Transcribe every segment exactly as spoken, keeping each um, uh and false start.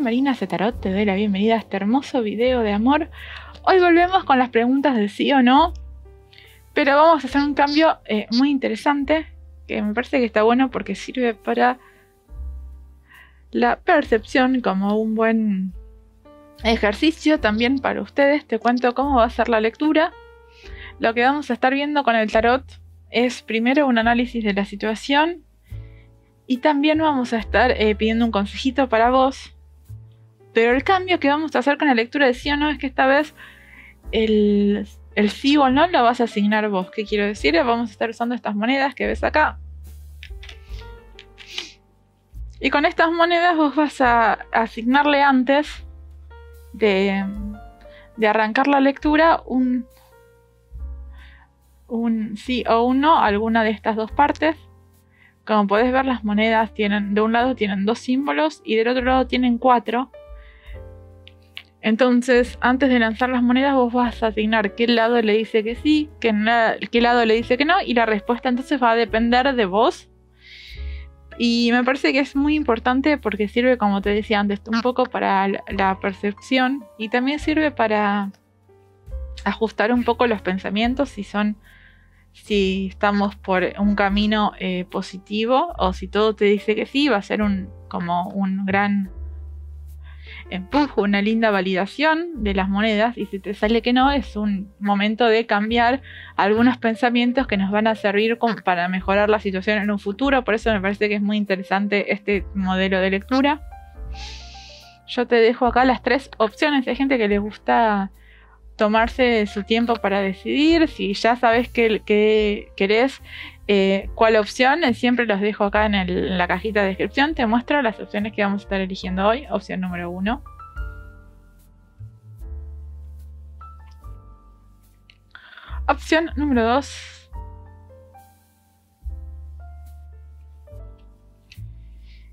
Marina C Tarot, te doy la bienvenida a este hermoso video de amor. Hoy volvemos con las preguntas de sí o no, pero vamos a hacer un cambio eh, muy interesante que me parece que está bueno porque sirve para la percepción como un buen ejercicio también para ustedes. Te cuento cómo va a ser la lectura. Lo que vamos a estar viendo con el tarot es primero un análisis de la situación y también vamos a estar eh, pidiendo un consejito para vos. Pero el cambio que vamos a hacer con la lectura de sí o no es que esta vez el, el sí o no lo vas a asignar vos. ¿Qué quiero decir? Vamos a estar usando estas monedas que ves acá. Y con estas monedas vos vas a asignarle antes de, de arrancar la lectura un, un sí o un no a alguna de estas dos partes. Como podés ver, las monedas tienen, de un lado tienen dos símbolos y del otro lado tienen cuatro. Entonces, antes de lanzar las monedas, vos vas a asignar qué lado le dice que sí, qué, qué lado le dice que no, y la respuesta entonces va a depender de vos. Y me parece que es muy importante porque sirve, como te decía antes, un poco para la percepción y también sirve para ajustar un poco los pensamientos si son, si estamos por un camino eh, positivo, o si todo te dice que sí, va a ser un, como un gran empujo, una linda validación de las monedas, y si te sale que no, es un momento de cambiar algunos pensamientos que nos van a servir con, para mejorar la situación en un futuro. Por eso me parece que es muy interesante este modelo de lectura. Yo te dejo acá las tres opciones. Hay gente que les gusta tomarse su tiempo para decidir. Si ya sabes que, que querés eh, cuál opción, siempre los dejo acá en, el, en la cajita de descripción. Te muestro las opciones que vamos a estar eligiendo hoy. Opción número uno. Opción número dos.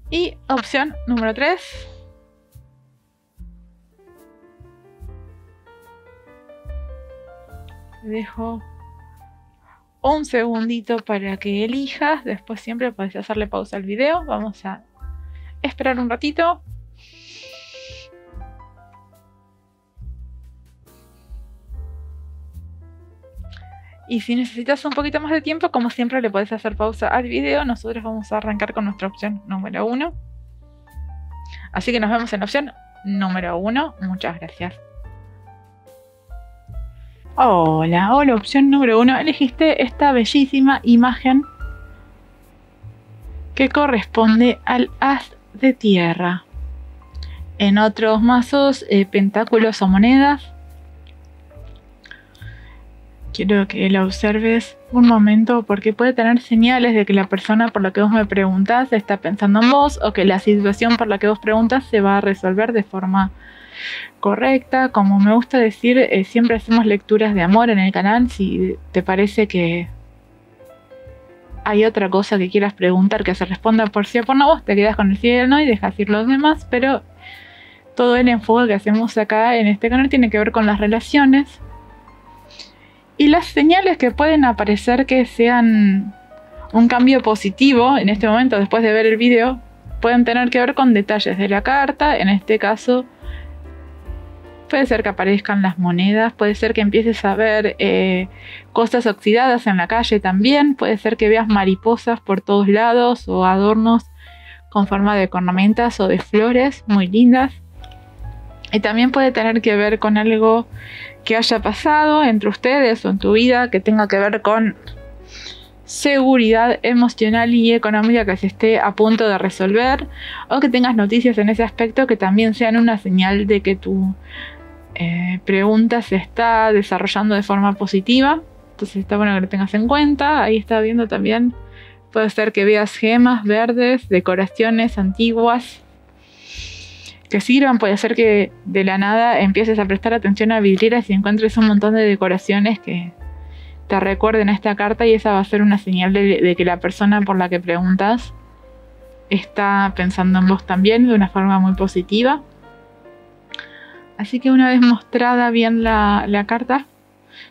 Y opción número tres. Dejo un segundito para que elijas. Después siempre podés hacerle pausa al video. Vamos a esperar un ratito. Y si necesitas un poquito más de tiempo, como siempre le podés hacer pausa al video. Nosotros vamos a arrancar con nuestra opción número uno. Así que nos vemos en la opción número uno. Muchas gracias. Hola, hola, opción número uno. Elegiste esta bellísima imagen que corresponde al as de tierra. En otros mazos, eh, pentáculos o monedas. Quiero que la observes un momento porque puede tener señales de que la persona por la que vos me preguntás está pensando en vos, o que la situación por la que vos preguntás se va a resolver de forma correcta. Como me gusta decir, eh, siempre hacemos lecturas de amor en el canal. Si te parece que hay otra cosa que quieras preguntar que se responda por sí o por no, vos te quedas con el sí y el no y dejas ir los demás, pero todo el enfoque que hacemos acá en este canal tiene que ver con las relaciones y las señales que pueden aparecer que sean un cambio positivo en este momento después de ver el video. Pueden tener que ver con detalles de la carta. En este caso puede ser que aparezcan las monedas, puede ser que empieces a ver eh, cosas oxidadas en la calle también, puede ser que veas mariposas por todos lados o adornos con forma de cornamentas o de flores muy lindas. Y también puede tener que ver con algo que haya pasado entre ustedes o en tu vida que tenga que ver con seguridad emocional y económica que se esté a punto de resolver, o que tengas noticias en ese aspecto que también sean una señal de que tu eh, pregunta se está desarrollando de forma positiva. Entonces está bueno que lo tengas en cuenta. Ahí está viendo también, puede ser que veas gemas verdes, decoraciones antiguas que sirvan. Puede ser que de la nada empieces a prestar atención a vidrieras y encuentres un montón de decoraciones que te recuerden esta carta, y esa va a ser una señal de, de que la persona por la que preguntas está pensando en vos también de una forma muy positiva. Así que una vez mostrada bien la, la carta,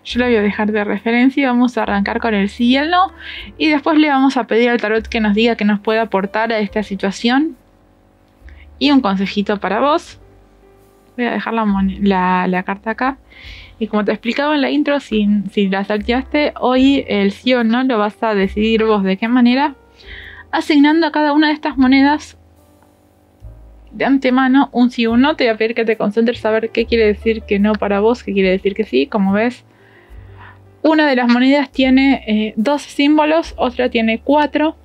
yo la voy a dejar de referencia y vamos a arrancar con el sí y el no, y después le vamos a pedir al tarot que nos diga qué nos puede aportar a esta situación y un consejito para vos. Voy a dejar la, la, la carta acá. Y como te explicaba en la intro, si, si las activaste hoy, el sí o no lo vas a decidir vos. ¿De qué manera? Asignando a cada una de estas monedas de antemano un sí o un no. Te voy a pedir que te concentres a ver qué quiere decir que no para vos, qué quiere decir que sí. Como ves, una de las monedas tiene eh, dos símbolos, otra tiene cuatro.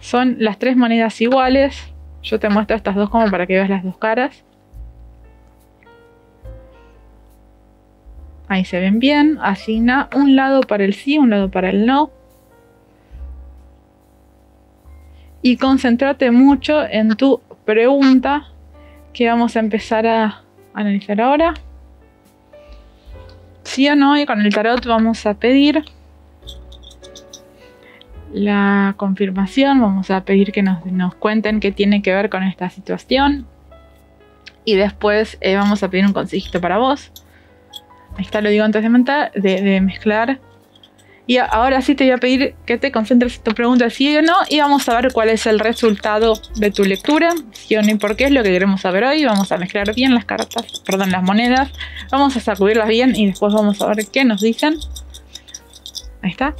Son las tres monedas iguales. Yo te muestro estas dos como para que veas las dos caras. Ahí se ven bien. Asigna un lado para el sí, un lado para el no. Y concéntrate mucho en tu pregunta, que vamos a empezar a analizar ahora. Sí o no, y con el tarot vamos a pedir la confirmación. Vamos a pedir que nos, nos cuenten qué tiene que ver con esta situación. Y después eh, vamos a pedir un consejito para vos. Ahí está, lo digo antes de, montar, de, de mezclar. Y ahora sí te voy a pedir que te concentres en tu pregunta, sí o no, y vamos a ver cuál es el resultado de tu lectura, sí o no y por qué, es lo que queremos saber hoy. Vamos a mezclar bien las cartas, perdón, las monedas, vamos a sacudirlas bien y después vamos a ver qué nos dicen. Ahí está.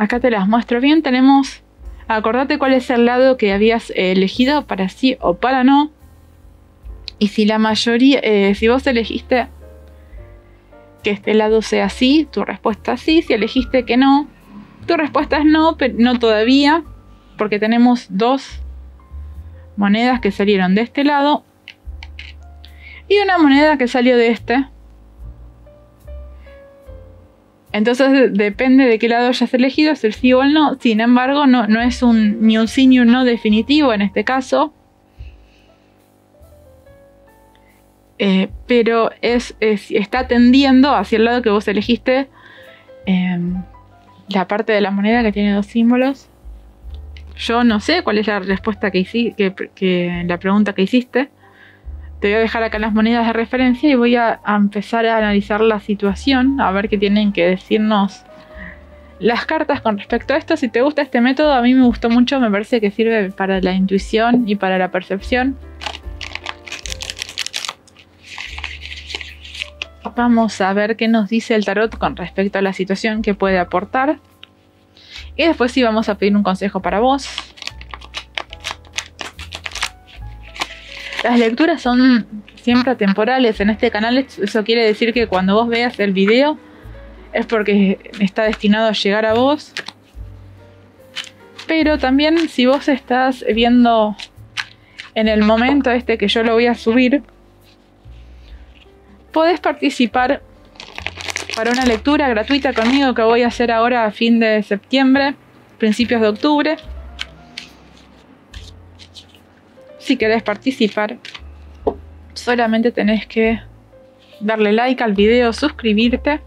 Acá te las muestro bien. Tenemos, acordate cuál es el lado que habías elegido para sí o para no. Y si la mayoría, eh, si vos elegiste que este lado sea sí, tu respuesta es sí. Si elegiste que no, tu respuesta es no, pero no todavía. Porque tenemos dos monedas que salieron de este lado y una moneda que salió de este. Entonces depende de qué lado hayas elegido, es el sí o el no. Sin embargo, no, no es un, ni un sí ni un no definitivo en este caso. Eh, pero es, es, está tendiendo hacia el lado que vos elegiste. Eh, la parte de la moneda que tiene dos símbolos. Yo no sé cuál es la respuesta que hice, que, que, la pregunta que hiciste. Te voy a dejar acá las monedas de referencia y voy a empezar a analizar la situación, a ver qué tienen que decirnos las cartas con respecto a esto. Si te gusta este método, a mí me gustó mucho, me parece que sirve para la intuición y para la percepción. Vamos a ver qué nos dice el tarot con respecto a la situación que puede aportar. Y después sí vamos a pedir un consejo para vos. Las lecturas son siempre atemporales en este canal. Eso quiere decir que cuando vos veas el video es porque está destinado a llegar a vos. Pero también si vos estás viendo en el momento este que yo lo voy a subir, podés participar para una lectura gratuita conmigo que voy a hacer ahora a fin de septiembre, principios de octubre. Si querés participar, solamente tenés que darle like al video, suscribirte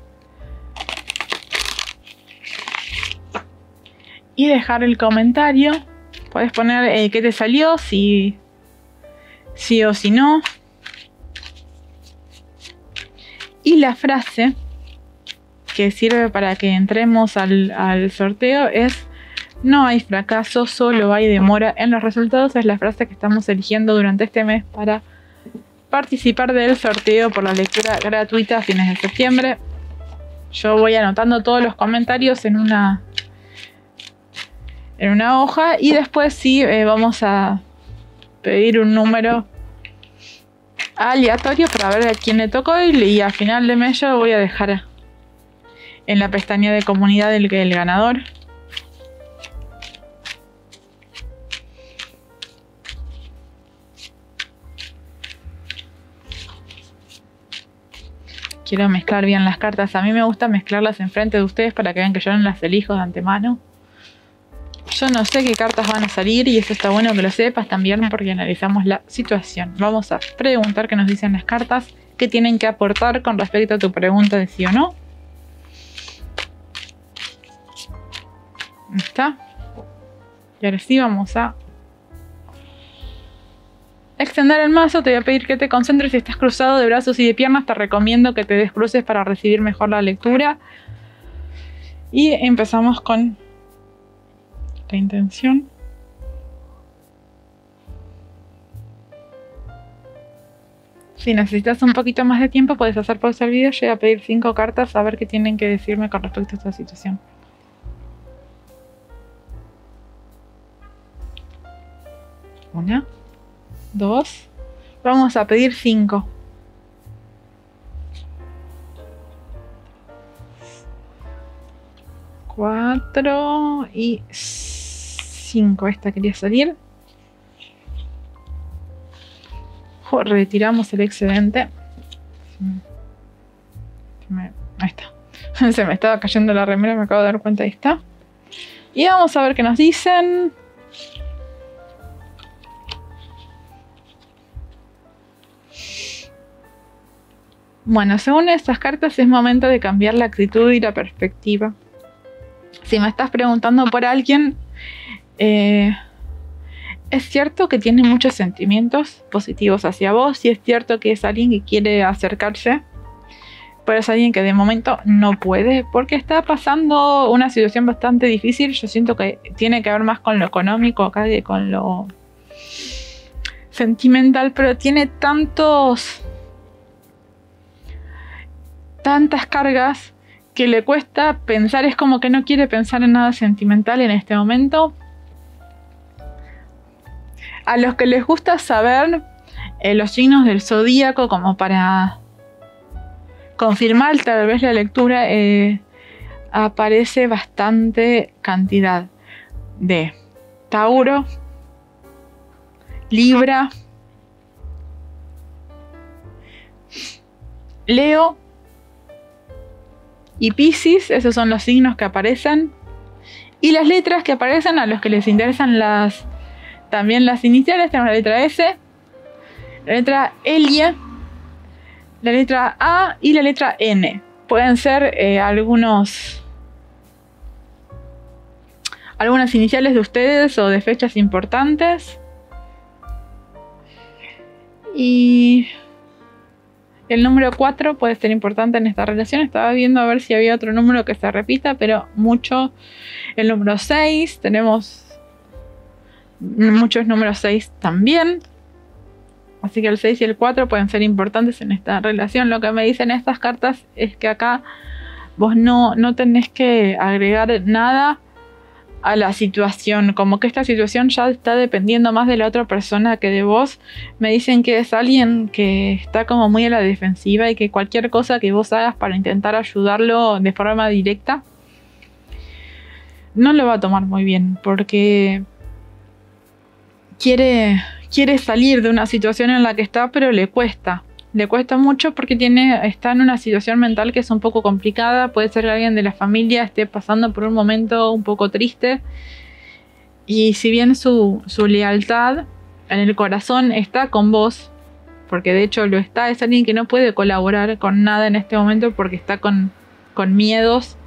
y dejar el comentario. Podés poner eh, qué te salió, si sí o si no. Y la frase que sirve para que entremos al, al sorteo es: no hay fracaso, solo hay demora en los resultados. Es la frase que estamos eligiendo durante este mes para participar del sorteo por la lectura gratuita a fines de septiembre. Yo voy anotando todos los comentarios en una, en una hoja y después sí eh, vamos a pedir un número aleatorio para ver a quién le tocó. Y, y al final de mes yo voy a dejar en la pestaña de comunidad el, el ganador. Quiero mezclar bien las cartas. A mí me gusta mezclarlas enfrente de ustedes para que vean que yo no las elijo de antemano. Yo no sé qué cartas van a salir y eso está bueno que lo sepas también porque analizamos la situación. Vamos a preguntar qué nos dicen las cartas, qué tienen que aportar con respecto a tu pregunta de sí o no. Ahí está. Y ahora sí vamos a extender el mazo, te voy a pedir que te concentres. Si estás cruzado de brazos y de piernas, te recomiendo que te descruces para recibir mejor la lectura. Y empezamos con la intención. Si necesitas un poquito más de tiempo, puedes hacer pausa el video. Yo voy a pedir cinco cartas a ver qué tienen que decirme con respecto a esta situación. Una, dos, vamos a pedir cinco. Cuatro y cinco. Esta quería salir. O retiramos el excedente. Se me, ahí está. Se me estaba cayendo la remera, me acabo de dar cuenta. Ahí está. Y vamos a ver qué nos dicen. Bueno, según estas cartas es momento de cambiar la actitud y la perspectiva. Si me estás preguntando por alguien, eh, es cierto que tiene muchos sentimientos positivos hacia vos y es cierto que es alguien que quiere acercarse, pero es alguien que de momento no puede porque está pasando una situación bastante difícil. Yo siento que tiene que ver más con lo económico acá que con lo sentimental, pero tiene tantos... tantas cargas que le cuesta pensar. Es como que no quiere pensar en nada sentimental en este momento. A los que les gusta saber eh, los signos del zodíaco como para confirmar tal vez la lectura, eh, aparece bastante cantidad de Tauro, Libra, Leo y Piscis. Esos son los signos que aparecen. Y las letras que aparecen, a los que les interesan las, también las iniciales, tenemos la letra S, la letra L, la letra A y la letra N. Pueden ser eh, algunos, algunas iniciales de ustedes o de fechas importantes. Y... el número cuatro puede ser importante en esta relación. Estaba viendo a ver si había otro número que se repita, pero mucho. El número seis, tenemos muchos números seis también. Así que el seis y el cuatro pueden ser importantes en esta relación. Lo que me dicen estas cartas es que acá vos no, no tenés que agregar nada a la situación, como que esta situación ya está dependiendo más de la otra persona que de vos. Me dicen que es alguien que está como muy a la defensiva y que cualquier cosa que vos hagas para intentar ayudarlo de forma directa no lo va a tomar muy bien, porque quiere, quiere salir de una situación en la que está, pero le cuesta. Le cuesta mucho porque tiene, está en una situación mental que es un poco complicada. Puede ser que alguien de la familia esté pasando por un momento un poco triste. Y si bien su, su lealtad en el corazón está con vos, porque de hecho lo está, es alguien que no puede colaborar con nada en este momento porque está con, con miedos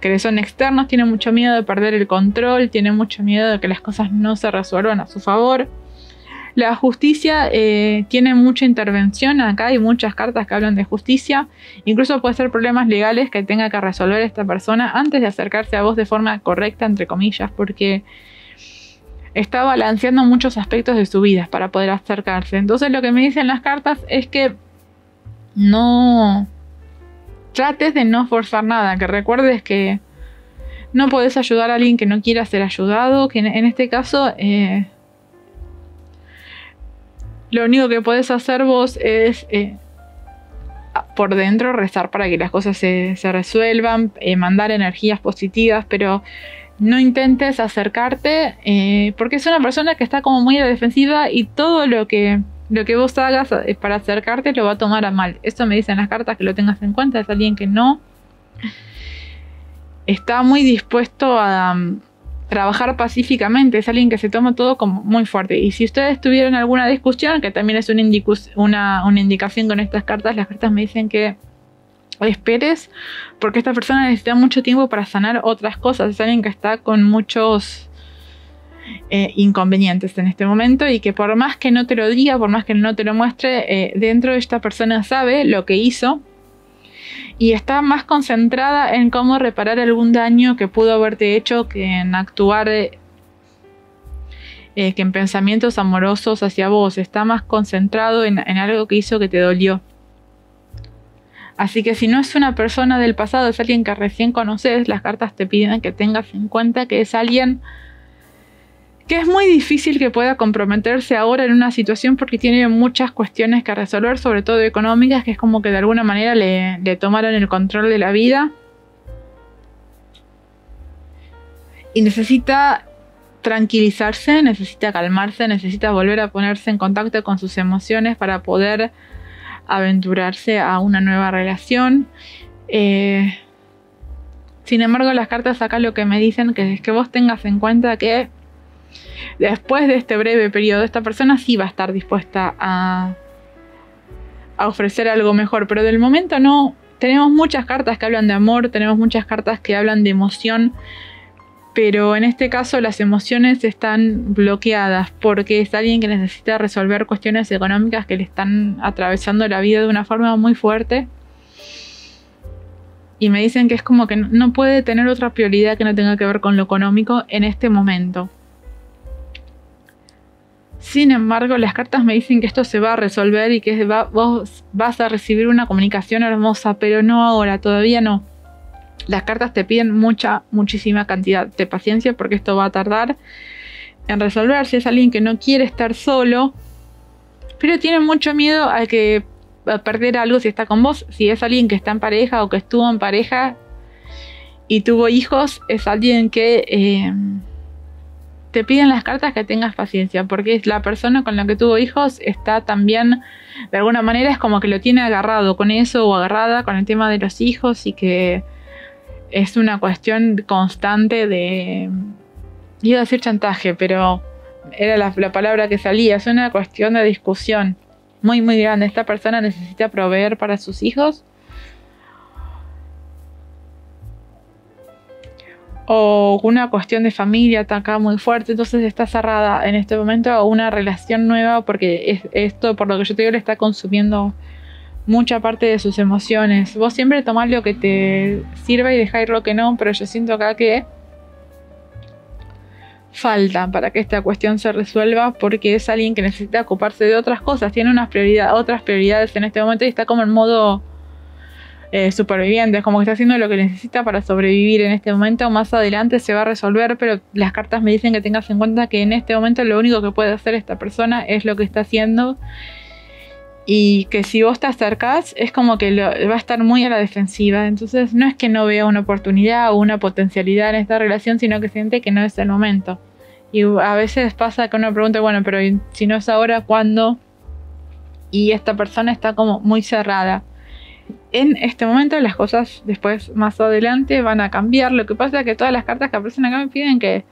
que le son externos. Tiene mucho miedo de perder el control, tiene mucho miedo de que las cosas no se resuelvan a su favor. La justicia eh, tiene mucha intervención acá, hay muchas cartas que hablan de justicia. Incluso puede ser problemas legales que tenga que resolver esta persona antes de acercarse a vos de forma correcta, entre comillas, porque está balanceando muchos aspectos de su vida para poder acercarse. Entonces lo que me dicen las cartas es que no trates de no forzar nada, que recuerdes que no podés ayudar a alguien que no quiera ser ayudado, que en, en este caso... Eh, lo único que podés hacer vos es eh, por dentro rezar para que las cosas se, se resuelvan, eh, mandar energías positivas, pero no intentes acercarte eh, porque es una persona que está como muy a la defensiva y todo lo que, lo que vos hagas para acercarte lo va a tomar a mal. Eso me dicen las cartas, que lo tengas en cuenta. Es alguien que no está muy dispuesto a... Um, trabajar pacíficamente. Es alguien que se toma todo como muy fuerte. Y si ustedes tuvieron alguna discusión, que también es una, una, una indicación con estas cartas, las cartas me dicen que esperes, porque esta persona necesita mucho tiempo para sanar otras cosas. Es alguien que está con muchos eh, inconvenientes en este momento, y que por más que no te lo diga, por más que no te lo muestre, eh, dentro de esta persona sabe lo que hizo y está más concentrada en cómo reparar algún daño que pudo haberte hecho que en actuar, eh, eh, que en pensamientos amorosos hacia vos. Está más concentrado en, en algo que hizo que te dolió. Así que si no es una persona del pasado, es alguien que recién conoces, las cartas te piden que tengas en cuenta que es alguien que es muy difícil que pueda comprometerse ahora en una situación, porque tiene muchas cuestiones que resolver, sobre todo económicas, que es como que de alguna manera le, le tomaron el control de la vida. Y necesita tranquilizarse, necesita calmarse, necesita volver a ponerse en contacto con sus emociones para poder aventurarse a una nueva relación. Eh, sin embargo, las cartas acá lo que me dicen que es que vos tengas en cuenta que después de este breve periodo esta persona sí va a estar dispuesta a, a ofrecer algo mejor, pero del momento no. Tenemos muchas cartas que hablan de amor, tenemos muchas cartas que hablan de emoción, pero en este caso las emociones están bloqueadas porque es alguien que necesita resolver cuestiones económicas que le están atravesando la vida de una forma muy fuerte. Y me dicen que es como que no puede tener otra prioridad que no tenga que ver con lo económico en este momento. Sin embargo, las cartas me dicen que esto se va a resolver y que va, vos vas a recibir una comunicación hermosa, pero no ahora, todavía no. Las cartas te piden mucha, muchísima cantidad de paciencia porque esto va a tardar en resolverse. Es alguien que no quiere estar solo, pero tiene mucho miedo a que a perder algo si está con vos. Si es alguien que está en pareja o que estuvo en pareja y tuvo hijos, es alguien que eh, te piden las cartas que tengas paciencia, porque la persona con la que tuvo hijos está también, de alguna manera, es como que lo tiene agarrado con eso o agarrada con el tema de los hijos, y que es una cuestión constante de, iba a decir chantaje, pero era la, la palabra que salía. Es una cuestión de discusión muy, muy grande. Esta persona necesita proveer para sus hijos, o una cuestión de familia está acá muy fuerte. Entonces está cerrada en este momento a una relación nueva, porque es, esto, por lo que yo te digo, le está consumiendo mucha parte de sus emociones. Vos siempre tomás lo que te sirva y dejá ir lo que no, pero yo siento acá que falta para que esta cuestión se resuelva, porque es alguien que necesita ocuparse de otras cosas, tiene unas prioridad, otras prioridades en este momento y está como en modo eh, superviviente, es como que está haciendo lo que necesita para sobrevivir en este momento. Más adelante se va a resolver, pero las cartas me dicen que tengas en cuenta que en este momento lo único que puede hacer esta persona es lo que está haciendo. Y que si vos te acercás, es como que lo, va a estar muy a la defensiva. Entonces no es que no vea una oportunidad o una potencialidad en esta relación, sino que siente que no es el momento. Y a veces pasa que uno pregunta, bueno, pero si no es ahora, ¿cuándo? Y esta persona está como muy cerrada. En este momento las cosas después, más adelante, van a cambiar. Lo que pasa es que todas las cartas que aparecen acá me piden que...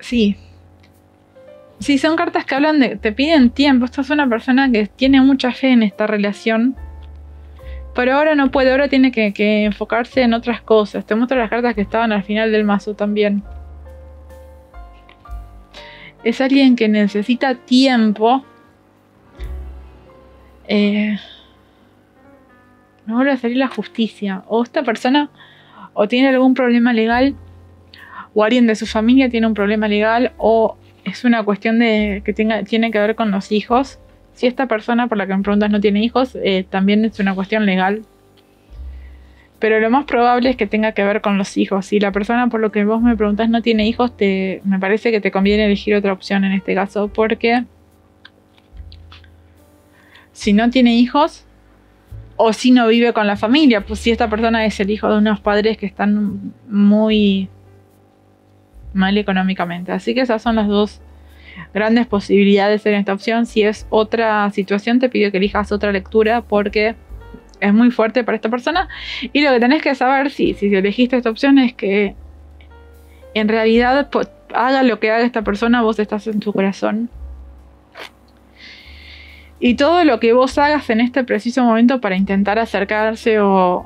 Sí... Sí, son cartas que hablan de, te piden tiempo. Esta es una persona que tiene mucha fe en esta relación, pero ahora no puede, ahora tiene que, que enfocarse en otras cosas. Te muestro las cartas que estaban al final del mazo también. Es alguien que necesita tiempo. Eh, no vuelve a salir la justicia. O esta persona o tiene algún problema legal, o alguien de su familia tiene un problema legal, o es una cuestión de que tenga, tiene que ver con los hijos. Si esta persona por la que me preguntas no tiene hijos, eh, también es una cuestión legal. Pero lo más probable es que tenga que ver con los hijos. Si la persona por lo que vos me preguntas no tiene hijos, te, me parece que te conviene elegir otra opción en este caso. Porque si no tiene hijos, o si no vive con la familia, pues si esta persona es el hijo de unos padres que están muy... mal económicamente. Así que esas son las dos grandes posibilidades en esta opción. Si es otra situación, te pido que elijas otra lectura porque es muy fuerte para esta persona. Y lo que tenés que saber, si, si elegiste esta opción, es que en realidad, haga lo que haga esta persona, vos estás en su corazón. Y todo lo que vos hagas en este preciso momento para intentar acercarse o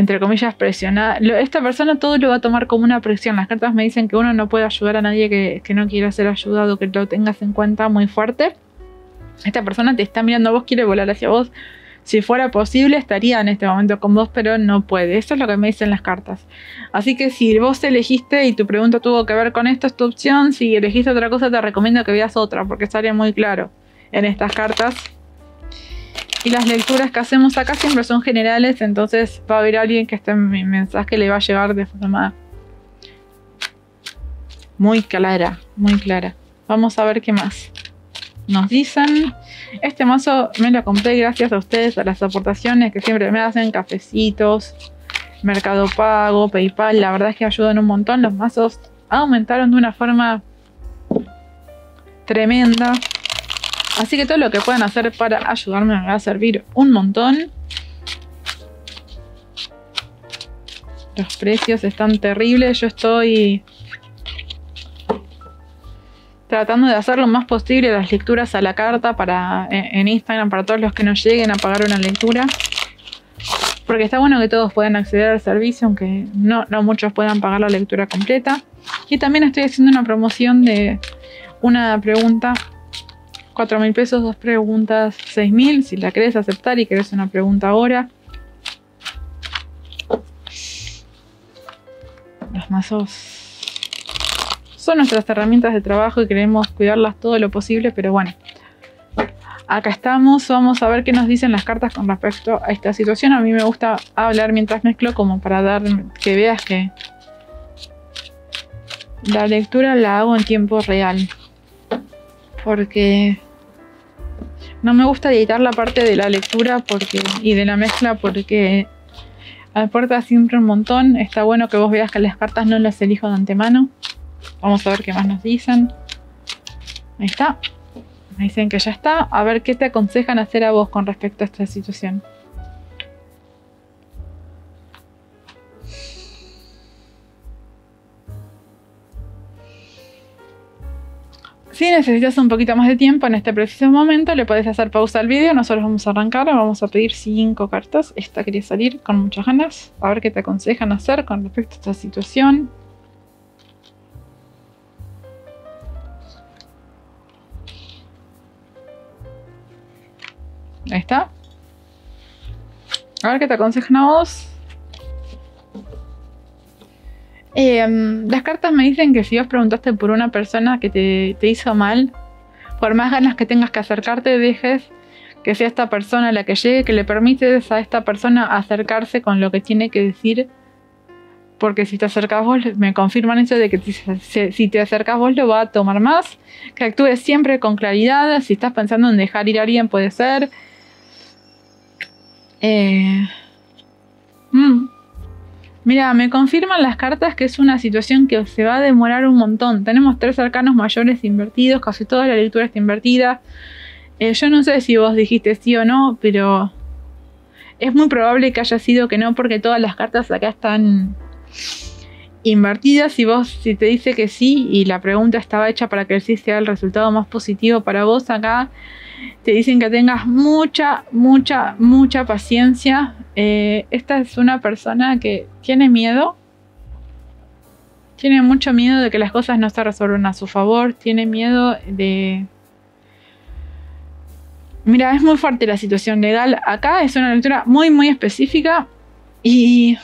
entre comillas, presionada. Esta persona todo lo va a tomar como una presión. Las cartas me dicen que uno no puede ayudar a nadie que, que no quiera ser ayudado, que lo tengas en cuenta muy fuerte. Esta persona te está mirando a vos, quiere volar hacia vos. Si fuera posible, estaría en este momento con vos, pero no puede. Eso es lo que me dicen las cartas. Así que si vos elegiste y tu pregunta tuvo que ver con esto, es tu opción. Si elegiste otra cosa, te recomiendo que veas otra, porque sale muy claro en estas cartas. Y las lecturas que hacemos acá siempre son generales, entonces va a haber alguien que este mensaje le va a llegar de forma muy clara, muy clara. Vamos a ver qué más nos dicen. Este mazo me lo compré gracias a ustedes, a las aportaciones que siempre me hacen, cafecitos, MercadoPago, PayPal. La verdad es que ayudan un montón. Los mazos aumentaron de una forma tremenda, así que todo lo que puedan hacer para ayudarme me va a servir un montón. Los precios están terribles. Yo estoy tratando de hacer lo más posible las lecturas a la carta para, en Instagram, para todos los que no lleguen a pagar una lectura, porque está bueno que todos puedan acceder al servicio, aunque no, no muchos puedan pagar la lectura completa. Y también estoy haciendo una promoción de una pregunta, cuatro mil pesos, dos preguntas, seis mil, si la querés aceptar y querés una pregunta ahora. Los mazos son nuestras herramientas de trabajo y queremos cuidarlas todo lo posible, pero bueno, acá estamos. Vamos a ver qué nos dicen las cartas con respecto a esta situación. A mí me gusta hablar mientras mezclo, como para dar que veas que la lectura la hago en tiempo real, porque no me gusta editar la parte de la lectura porque y de la mezcla, porque aporta siempre un montón. Está bueno que vos veas que las cartas no las elijo de antemano. Vamos a ver qué más nos dicen. Ahí está. Me dicen que ya está. A ver qué te aconsejan hacer a vos con respecto a esta situación. Si necesitas un poquito más de tiempo en este preciso momento, le podés hacer pausa al vídeo. Nosotros vamos a arrancar. Vamos a pedir cinco cartas. Esta quería salir con muchas ganas. A ver qué te aconsejan hacer con respecto a esta situación. Ahí está. A ver qué te aconsejan a vos. Eh, las cartas me dicen que si vos preguntaste por una persona que te, te hizo mal, por más ganas que tengas que acercarte, dejes que sea esta persona la que llegue, que le permites a esta persona acercarse con lo que tiene que decir. Porque si te acercas vos, me confirman eso de que si te acercas vos lo va a tomar más. Que actúes siempre con claridad. Si estás pensando en dejar ir a alguien, puede ser. Eh, mm. Mira, me confirman las cartas que es una situación que se va a demorar un montón. Tenemos tres arcanos mayores invertidos, casi toda la lectura está invertida. Eh, yo no sé si vos dijiste sí o no, pero es muy probable que haya sido que no, porque todas las cartas acá están invertidas. Si vos, si te dice que sí y la pregunta estaba hecha para que el sí sea el resultado más positivo para vos, acá te dicen que tengas mucha, mucha, mucha paciencia. Eh, esta es una persona que tiene miedo, tiene mucho miedo de que las cosas no se resuelvan a su favor, tiene miedo de... Mira, es muy fuerte la situación legal acá, es una lectura muy, muy específica y...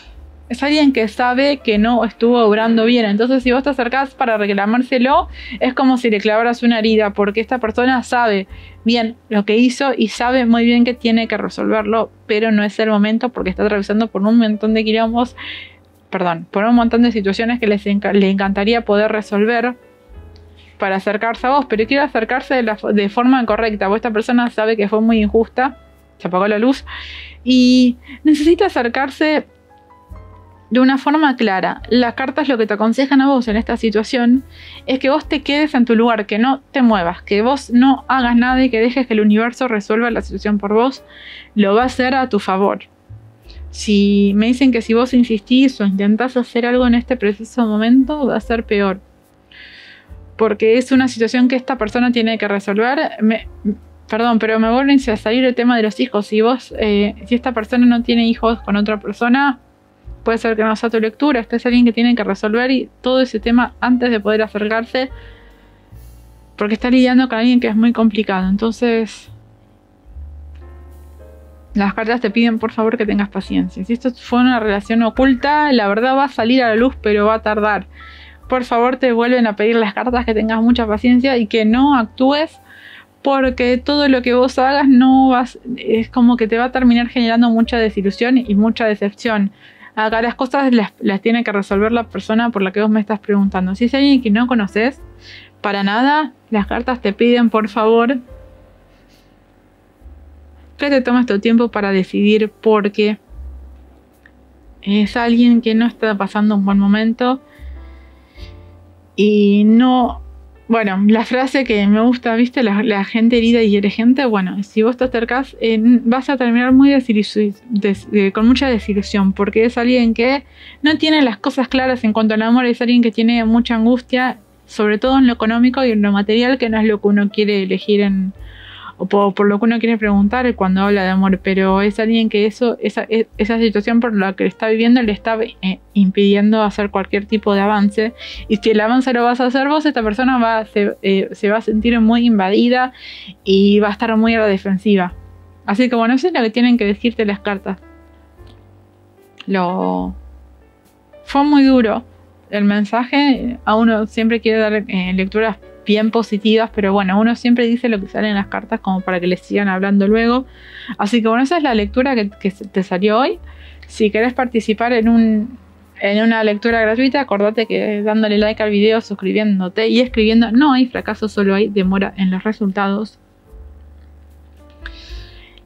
es alguien que sabe que no estuvo obrando bien. Entonces si vos te acercás para reclamárselo, es como si le clavaras una herida, porque esta persona sabe bien lo que hizo y sabe muy bien que tiene que resolverlo, pero no es el momento porque está atravesando por un montón de quilombos, perdón, por un montón de situaciones que les enca- le encantaría poder resolver para acercarse a vos, pero quiere acercarse de, la, de forma correcta. Vos, esta persona sabe que fue muy injusta, se apagó la luz y necesita acercarse de una forma clara. Las cartas lo que te aconsejan a vos en esta situación es que vos te quedes en tu lugar, que no te muevas, que vos no hagas nada y que dejes que el universo resuelva la situación por vos. Lo va a hacer a tu favor. Si me dicen que si vos insistís o intentás hacer algo en este preciso momento, va a ser peor, porque es una situación que esta persona tiene que resolver. Me, perdón, pero me vuelven a salir el tema de los hijos. Si vos, eh, si esta persona no tiene hijos con otra persona, puede ser que no sea tu lectura, que es alguien que tiene que resolver y todo ese tema antes de poder acercarse, porque está lidiando con alguien que es muy complicado. Entonces las cartas te piden por favor que tengas paciencia. Si esto fue una relación oculta, la verdad va a salir a la luz, pero va a tardar. Por favor, te vuelven a pedir las cartas que tengas mucha paciencia y que no actúes, porque todo lo que vos hagas no vas, es como que te va a terminar generando mucha desilusión y mucha decepción. Acá las cosas las, las tiene que resolver la persona por la que vos me estás preguntando. Si es alguien que no conoces para nada, las cartas te piden por favor que te tomes tu tiempo para decidir, porque es alguien que no está pasando un buen momento. Y no, bueno, la frase que me gusta, ¿viste? La, la gente herida y hiere gente. Bueno, si vos te acercás, eh, vas a terminar muy desilu- des, eh, con mucha desilusión, porque es alguien que no tiene las cosas claras en cuanto al amor, es alguien que tiene mucha angustia, sobre todo en lo económico y en lo material, que no es lo que uno quiere elegir en, o por, por lo que uno quiere preguntar cuando habla de amor, pero es alguien que eso, esa, esa situación por la que está viviendo le está eh, impidiendo hacer cualquier tipo de avance. Y si el avance lo vas a hacer vos, esta persona va, se, eh, se va a sentir muy invadida y va a estar muy a la defensiva. Así que bueno, eso es lo que tienen que decirte las cartas. Lo... Fue muy duro el mensaje. A uno siempre quiere dar eh, lecturas bien positivas, pero bueno, uno siempre dice lo que sale en las cartas como para que les sigan hablando luego. Así que bueno, esa es la lectura que, que te salió hoy. Si querés participar en, un, en una lectura gratuita, acordate que dándole like al video, suscribiéndote y escribiendo no hay fracaso, solo hay demora en los resultados.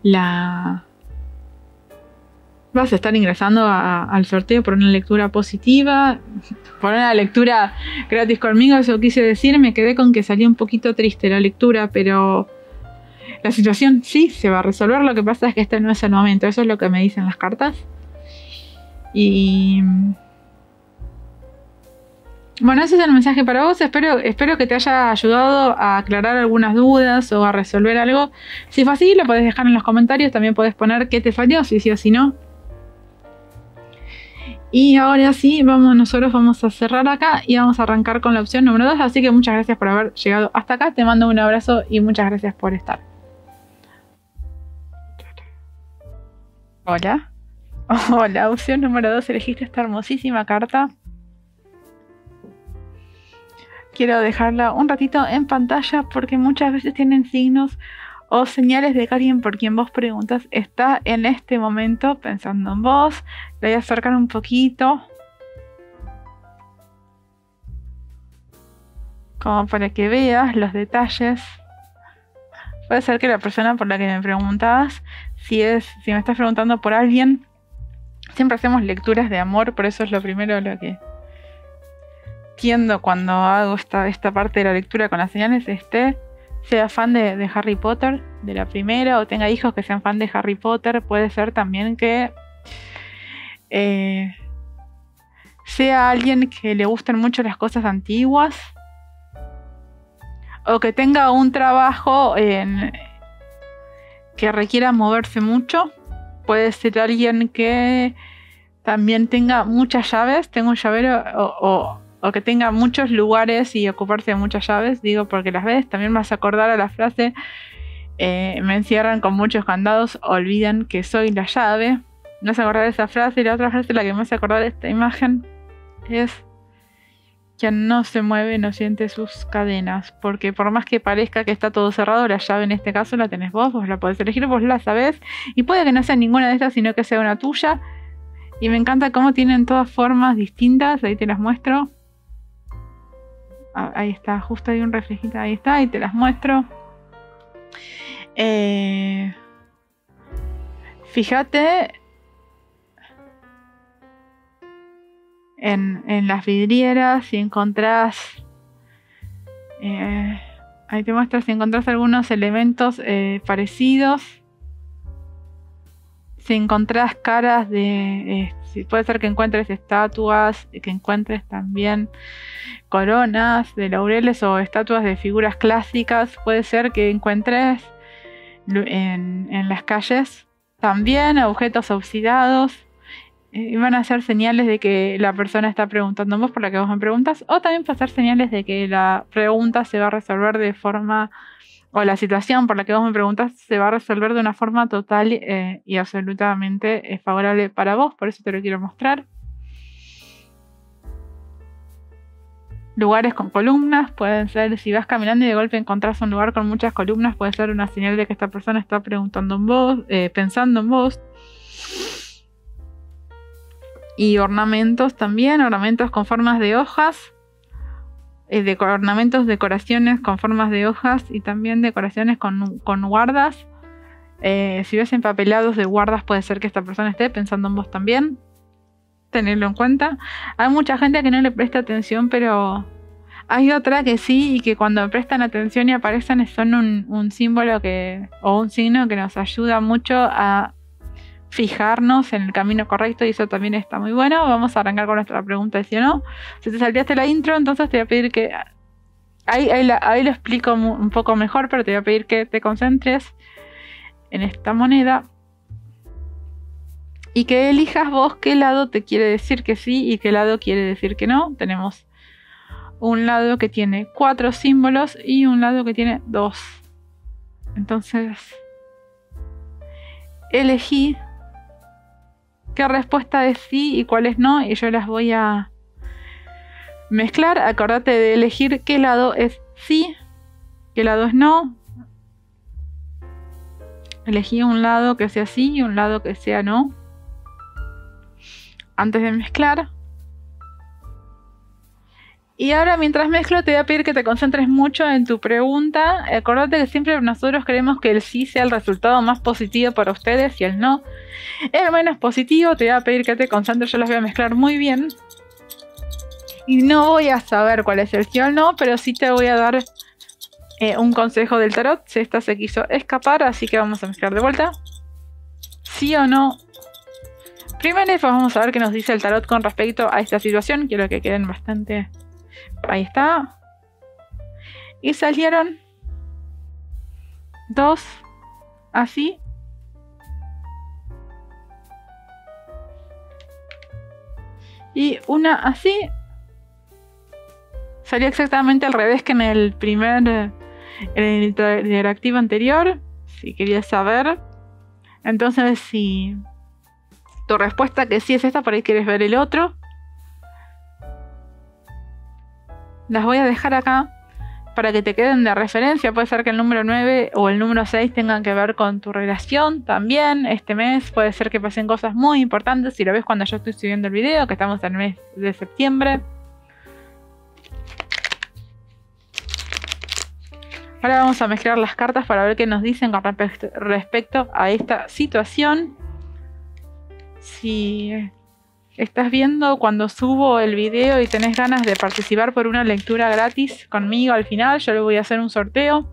La... Vas a estar ingresando a, al sorteo por una lectura positiva, por una lectura gratis conmigo, eso quise decir. Me quedé con que salió un poquito triste la lectura, pero la situación sí se va a resolver. Lo que pasa es que este no es el momento, eso es lo que me dicen las cartas. Y... bueno, ese es el mensaje para vos. Espero, espero que te haya ayudado a aclarar algunas dudas o a resolver algo. Si fue así, lo podés dejar en los comentarios. También podés poner qué te salió, si sí o si no. Y ahora sí, vamos, nosotros vamos a cerrar acá y vamos a arrancar con la opción número dos. Así que muchas gracias por haber llegado hasta acá. Te mando un abrazo y muchas gracias por estar. Hola. Hola, opción número dos. Elegiste esta hermosísima carta. Quiero dejarla un ratito en pantalla porque muchas veces tienen signos o señales de que alguien por quien vos preguntas está en este momento pensando en vos. La voy a acercar un poquito, como para que veas los detalles. Puede ser que la persona por la que me preguntabas, si es, si me estás preguntando por alguien, siempre hacemos lecturas de amor, por eso es lo primero lo que entiendo cuando hago esta, esta parte de la lectura con las señales. Este... sea fan de, de Harry Potter, de la primera, o tenga hijos que sean fan de Harry Potter. Puede ser también que eh, sea alguien que le gusten mucho las cosas antiguas, o que tenga un trabajo en, que requiera moverse mucho. Puede ser alguien que también tenga muchas llaves, tenga un llavero o... o O que tenga muchos lugares y ocuparse de muchas llaves. Digo, porque las ves. También vas a acordar a la frase. Eh, me encierran con muchos candados. Olvidan que soy la llave. No vas a acordar esa frase. Y la otra frase, la que me vas a acordar de esta imagen, es: quien no se mueve no siente sus cadenas. Porque por más que parezca que está todo cerrado, la llave en este caso la tenés vos. Vos la podés elegir, vos la sabés. Y puede que no sea ninguna de estas, sino que sea una tuya. Y me encanta cómo tienen todas formas distintas. Ahí te las muestro. Ahí está, justo hay un reflejito, ahí está, y te las muestro. Eh, fíjate en, en las vidrieras si encontrás, eh, ahí te muestro si encontrás algunos elementos eh, parecidos. Si encontrás caras de... Eh, si puede ser que encuentres estatuas, que encuentres también coronas de laureles o estatuas de figuras clásicas. Puede ser que encuentres en, en las calles también objetos oxidados. eh, van a ser señales de que la persona está preguntando vos por la que vos me preguntas, o también pasar señales de que la pregunta se va a resolver de forma, o la situación por la que vos me preguntas se va a resolver de una forma total eh, y absolutamente eh, favorable para vos. Por eso te lo quiero mostrar. Lugares con columnas, pueden ser, si vas caminando y de golpe encontrás un lugar con muchas columnas, puede ser una señal de que esta persona está preguntando en vos, eh, pensando en vos. Y ornamentos también, ornamentos con formas de hojas. De ornamentos, decoraciones con formas de hojas y también decoraciones con, con guardas. Eh, si ves empapelados de guardas, puede ser que esta persona esté pensando en vos también. Tenerlo en cuenta. Hay mucha gente que no le presta atención, pero hay otra que sí, y que cuando prestan atención y aparecen son un, un símbolo que, o un signo que nos ayuda mucho a fijarnos en el camino correcto, y eso también está muy bueno. Vamos a arrancar con nuestra pregunta de si o no. Si te saltaste la intro, entonces te voy a pedir que ahí, ahí, la, ahí lo explico un poco mejor, pero te voy a pedir que te concentres en esta moneda y que elijas vos qué lado te quiere decir que sí y qué lado quiere decir que no. Tenemos un lado que tiene cuatro símbolos y un lado que tiene dos. Entonces elegí qué respuesta es sí y cuál es no, y yo las voy a mezclar. Acordate de elegir qué lado es sí, qué lado es no. Elegí un lado que sea sí y un lado que sea no antes de mezclar. Y ahora, mientras mezclo, te voy a pedir que te concentres mucho en tu pregunta. Acordate que siempre nosotros queremos que el sí sea el resultado más positivo para ustedes y el no el menos positivo. Te voy a pedir que te concentres, yo las voy a mezclar muy bien. Y no voy a saber cuál es el sí o el no, pero sí te voy a dar eh, un consejo del tarot si esta se quiso escapar, así que vamos a mezclar de vuelta. Sí o no. Primero vamos a ver qué nos dice el tarot con respecto a esta situación. Quiero que queden bastante... Ahí está. Y salieron dos así. Y una así. Salió exactamente al revés que en el primer, en el interactivo anterior. Si querías saber. Entonces, si tu respuesta que sí es esta, por ahí quieres ver el otro. Las voy a dejar acá para que te queden de referencia. Puede ser que el número nueve o el número seis tengan que ver con tu relación también. Este mes puede ser que pasen cosas muy importantes. Si lo ves cuando yo estoy subiendo el video, que estamos en el mes de septiembre. Ahora vamos a mezclar las cartas para ver qué nos dicen con respecto a esta situación. Si estás viendo cuando subo el video y tenés ganas de participar por una lectura gratis conmigo al final, yo le voy a hacer un sorteo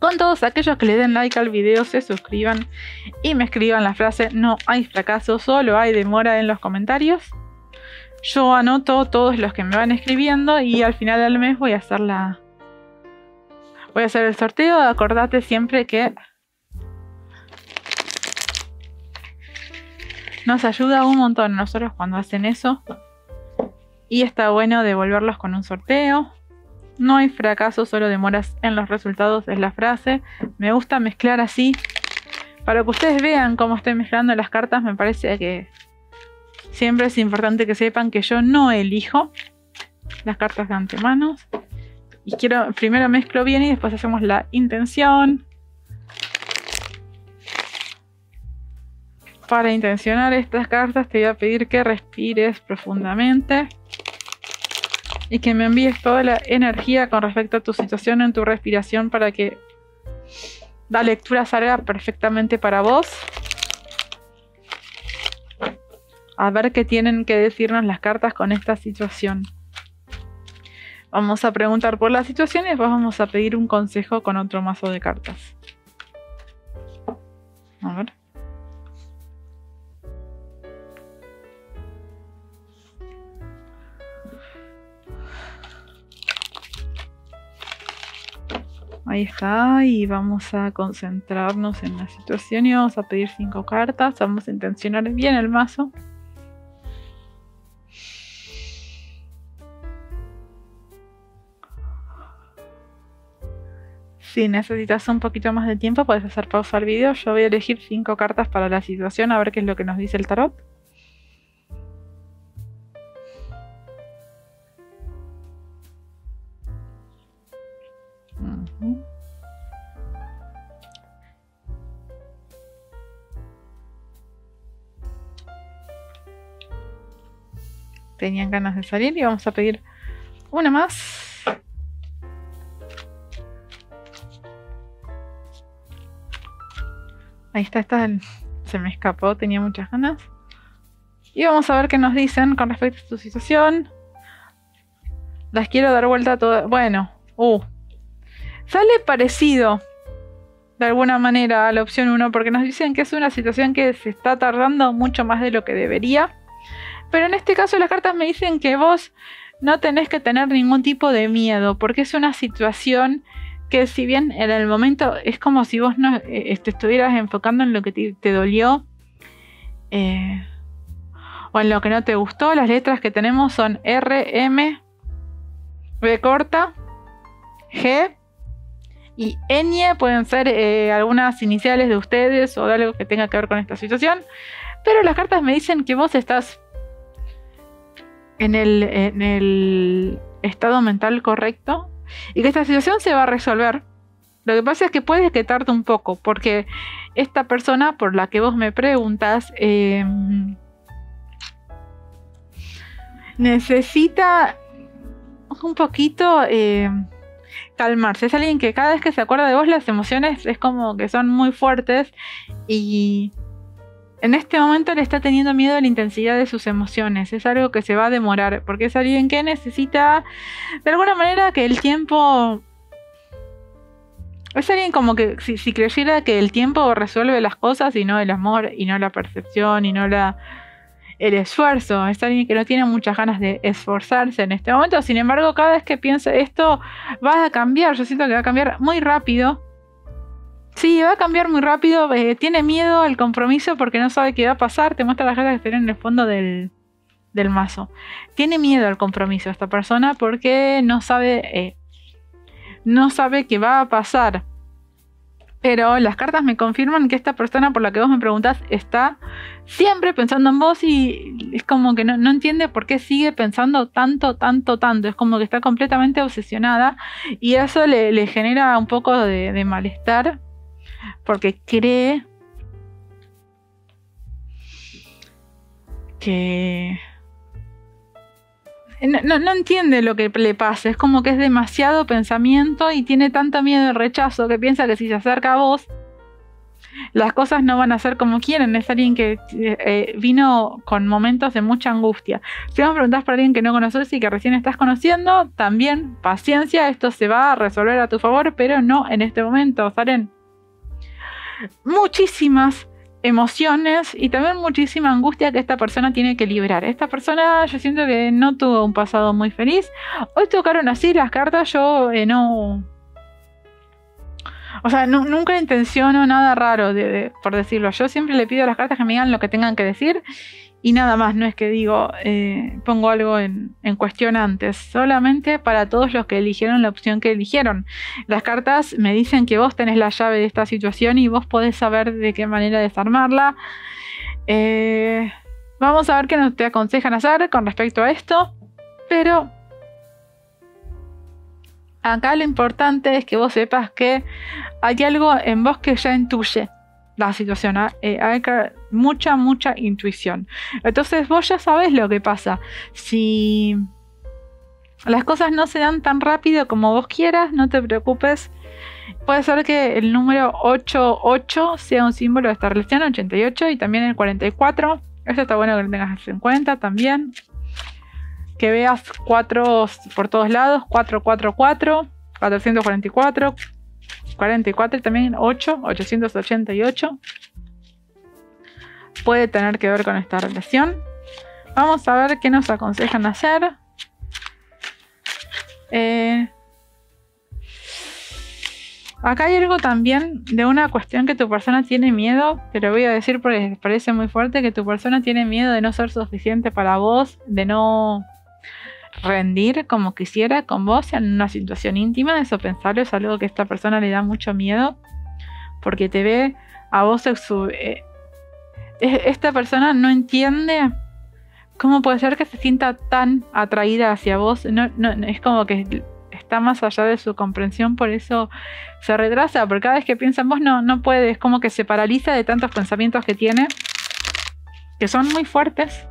con todos aquellos que le den like al video, se suscriban y me escriban la frase "no hay fracaso, solo hay demora" en los comentarios. Yo anoto todos los que me van escribiendo y al final del mes voy a hacer la... voy a hacer el sorteo. Acordate siempre que nos ayuda un montón a nosotros cuando hacen eso. Y está bueno devolverlos con un sorteo. No hay fracaso, solo demoras en los resultados, es la frase. Me gusta mezclar así, para que ustedes vean cómo estoy mezclando las cartas. Me parece que siempre es importante que sepan que yo no elijo las cartas de antemano. Y quiero, primero mezclo bien y después hacemos la intención. Para intencionar estas cartas te voy a pedir que respires profundamente y que me envíes toda la energía con respecto a tu situación en tu respiración para que la lectura salga perfectamente para vos. A ver qué tienen que decirnos las cartas con esta situación. Vamos a preguntar por la situación y después vamos a pedir un consejo con otro mazo de cartas. A ver. Ahí está, y vamos a concentrarnos en la situación y vamos a pedir cinco cartas. Vamos a intencionar bien el mazo. Si necesitas un poquito más de tiempo, puedes hacer pausa al video. Yo voy a elegir cinco cartas para la situación, a ver qué es lo que nos dice el tarot. Uh-huh. Tenían ganas de salir y vamos a pedir una más. Ahí está, está el... se me escapó, tenía muchas ganas. Y vamos a ver qué nos dicen con respecto a su situación. Las quiero dar vuelta todas. Bueno, uh, sale parecido de alguna manera a la opción uno, porque nos dicen que es una situación que se está tardando mucho más de lo que debería. Pero en este caso las cartas me dicen que vos no tenés que tener ningún tipo de miedo, porque es una situación que, si bien en el momento es como si vos no eh, te estuvieras enfocando en lo que te, te dolió eh, o en lo que no te gustó. Las letras que tenemos son R, M, B corta, G y Ñ. Pueden ser eh, algunas iniciales de ustedes o de algo que tenga que ver con esta situación. Pero las cartas me dicen que vos estás en el, en el estado mental correcto y que esta situación se va a resolver. Lo que pasa es que puede que tarde un poco, porque esta persona por la que vos me preguntas eh, necesita un poquito eh, calmarse. Es alguien que cada vez que se acuerda de vos las emociones es como que son muy fuertes, y en este momento le está teniendo miedo a la intensidad de sus emociones. Es algo que se va a demorar, porque es alguien que necesita de alguna manera que el tiempo... Es alguien como que si, si creyera que el tiempo resuelve las cosas y no el amor, y no la percepción, y no la, el esfuerzo. Es alguien que no tiene muchas ganas de esforzarse en este momento. Sin embargo, cada vez que piensa esto va a cambiar. Yo siento que va a cambiar muy rápido. Sí, va a cambiar muy rápido. Eh, tiene miedo al compromiso porque no sabe qué va a pasar. Te muestra las cartas que están en el fondo del, del mazo. Tiene miedo al compromiso esta persona porque no sabe, eh, no sabe qué va a pasar. Pero las cartas me confirman que esta persona por la que vos me preguntás está siempre pensando en vos, y es como que no, no entiende por qué sigue pensando tanto, tanto, tanto. Es como que está completamente obsesionada, y eso le, le genera un poco de, de malestar, porque cree que no, no, no entiende lo que le pasa. Es como que es demasiado pensamiento y tiene tanto miedo al rechazo que piensa que si se acerca a vos las cosas no van a ser como quieren. Es alguien que eh, vino con momentos de mucha angustia. Si vos me preguntás para alguien que no conoces y que recién estás conociendo, también paciencia, esto se va a resolver a tu favor, pero no en este momento. Salen muchísimas emociones y también muchísima angustia que esta persona tiene que liberar. Esta persona, yo siento que no tuvo un pasado muy feliz. Hoy tocaron así las cartas. Yo eh, no... O sea, no, nunca intenciono nada raro, de, de, por decirlo. Yo siempre le pido a las cartas que me digan lo que tengan que decir y nada más. No es que digo, eh, pongo algo en, en cuestión antes. Solamente para todos los que eligieron la opción que eligieron. Las cartas me dicen que vos tenés la llave de esta situación y vos podés saber de qué manera desarmarla. Eh, vamos a ver qué nos te aconsejan hacer con respecto a esto. Pero acá lo importante es que vos sepas que hay algo en vos que ya intuye la situación. Eh, hay mucha, mucha intuición. Entonces vos ya sabés lo que pasa. Si las cosas no se dan tan rápido como vos quieras, no te preocupes. Puede ser que el número ochenta y ocho sea un símbolo de esta relación, ochenta y ocho, y también el cuarenta y cuatro. Eso está bueno que lo tengas en cuenta también. Que veas cuatro por todos lados, cuatro cuatro cuatro, cuatrocientos cuarenta y cuatro, cuarenta y cuatro, también ocho, ochocientos ochenta y ocho. Puede tener que ver con esta relación. Vamos a ver qué nos aconsejan hacer. Eh, acá hay algo también de una cuestión que tu persona tiene miedo. Te lo voy a decir porque parece muy fuerte, que tu persona tiene miedo de no ser suficiente para vos, de no... rendir como quisiera con vos en una situación íntima. Eso, pensarlo, es algo que a esta persona le da mucho miedo porque te ve a vos exu- eh, esta persona no entiende cómo puede ser que se sienta tan atraída hacia vos. No, no, es como que está más allá de su comprensión, por eso se retrasa, porque cada vez que piensa en vos no, no puede, es como que se paraliza de tantos pensamientos que tiene, que son muy fuertes.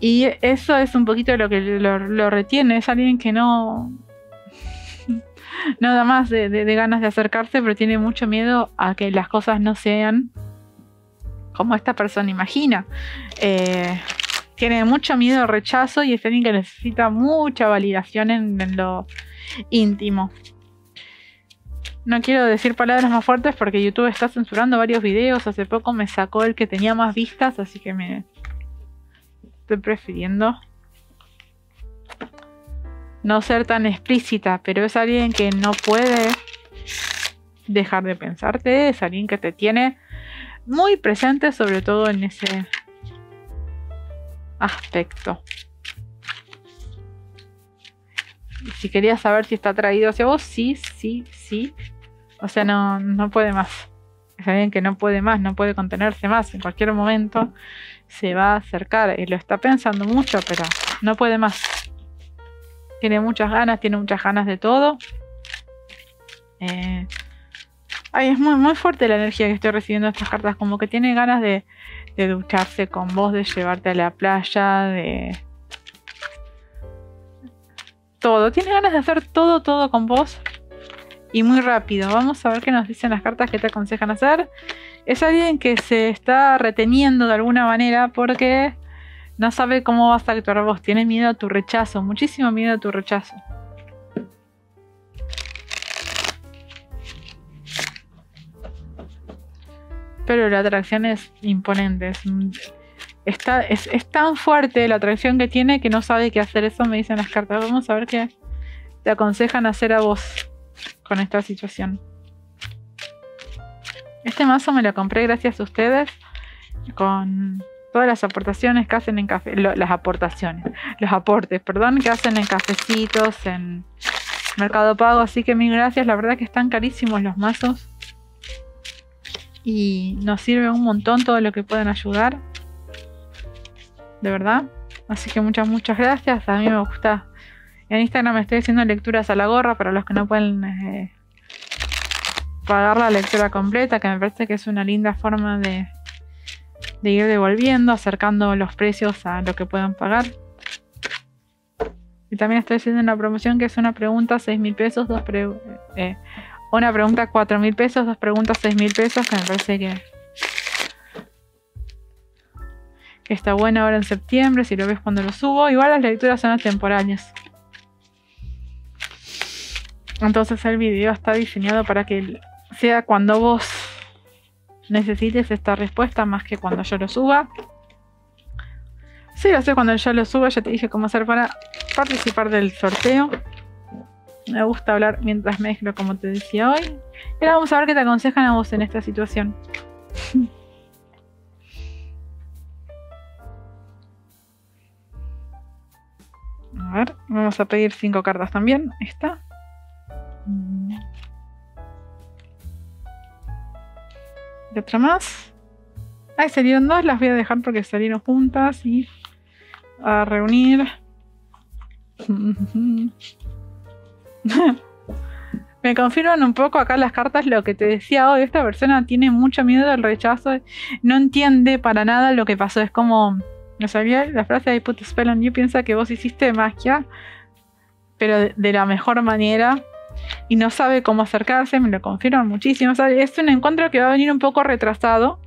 Y eso es un poquito lo que lo, lo retiene. Es alguien que no, no da más de, de, de ganas de acercarse, pero tiene mucho miedo a que las cosas no sean como esta persona imagina. Eh, tiene mucho miedo al rechazo y es alguien que necesita mucha validación en, en lo íntimo. No quiero decir palabras más fuertes porque YouTube está censurando varios videos. Hace poco me sacó el que tenía más vistas, así que me... estoy prefiriendo no ser tan explícita, pero es alguien que no puede dejar de pensarte, es alguien que te tiene muy presente, sobre todo en ese aspecto. Y si querías saber si está atraído hacia vos, sí, sí, sí. O sea, no, no puede más. Es alguien que no puede más, no puede contenerse más. En cualquier momento se va a acercar y lo está pensando mucho, pero no puede más. Tiene muchas ganas, tiene muchas ganas de todo. Eh, ay, es muy, muy fuerte la energía que estoy recibiendo de estas cartas. Como que tiene ganas de, de ducharse con vos, de llevarte a la playa, de todo. Tiene ganas de hacer todo, todo con vos. Y muy rápido. Vamos a ver qué nos dicen las cartas que te aconsejan hacer. Es alguien que se está reteniendo de alguna manera porque no sabe cómo vas a actuar vos. Tiene miedo a tu rechazo. Muchísimo miedo a tu rechazo. Pero la atracción es imponente. Es, está, es, es tan fuerte la atracción que tiene que no sabe qué hacer. Eso me dicen las cartas. Vamos a ver qué te aconsejan hacer a vos con esta situación. Este mazo me lo compré gracias a ustedes, con todas las aportaciones que hacen en café, lo, las aportaciones, los aportes, perdón, que hacen en cafecitos, en MercadoPago, así que mil gracias. La verdad que están carísimos los mazos y nos sirve un montón todo lo que pueden ayudar, de verdad, así que muchas muchas gracias. A mí me gusta. En Instagram estoy haciendo lecturas a la gorra para los que no pueden eh, pagar la lectura completa, que me parece que es una linda forma de, de ir devolviendo, acercando los precios a lo que puedan pagar. Y también estoy haciendo una promoción que es una pregunta seis mil pesos, dos pre eh, una pregunta cuatro mil pesos, dos preguntas seis mil pesos, que me parece que, que está bueno ahora en septiembre, si lo ves cuando lo subo. Igual las lecturas son atemporales. Entonces el video está diseñado para que sea cuando vos necesites esta respuesta, más que cuando yo lo suba. Sí, lo sé, cuando yo lo suba ya te dije cómo hacer para participar del sorteo. Me gusta hablar mientras mezclo, como te decía hoy. Y ahora vamos a ver qué te aconsejan a vos en esta situación. A ver, vamos a pedir cinco cartas también. Esta. Y otra más. Ahí salieron dos, las voy a dejar porque salieron juntas. Y a reunir. Me confirman un poco acá las cartas lo que te decía hoy. Esta persona tiene mucho miedo al rechazo, no entiende para nada lo que pasó. Es como, no sabía la frase de put a spell on you, piensa que vos hiciste magia, pero de la mejor manera, y no sabe cómo acercarse. Me lo confirman muchísimo. O sea, es un encuentro que va a venir un poco retrasado.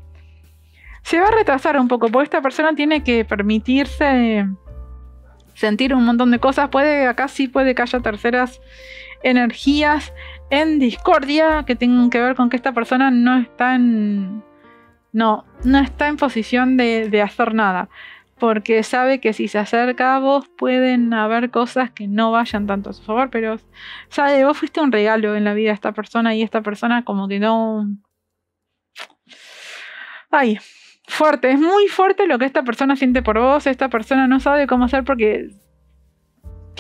Se va a retrasar un poco porque esta persona tiene que permitirse sentir un montón de cosas. Puede, acá sí puede que haya terceras energías en discordia que tengan que ver con que esta persona no está en, no, no está en posición de, de hacer nada, porque sabe que si se acerca a vos pueden haber cosas que no vayan tanto a su favor, pero sabe, vos fuiste un regalo en la vida de esta persona, y esta persona como que no... Ay, fuerte, es muy fuerte lo que esta persona siente por vos. Esta persona no sabe cómo hacer porque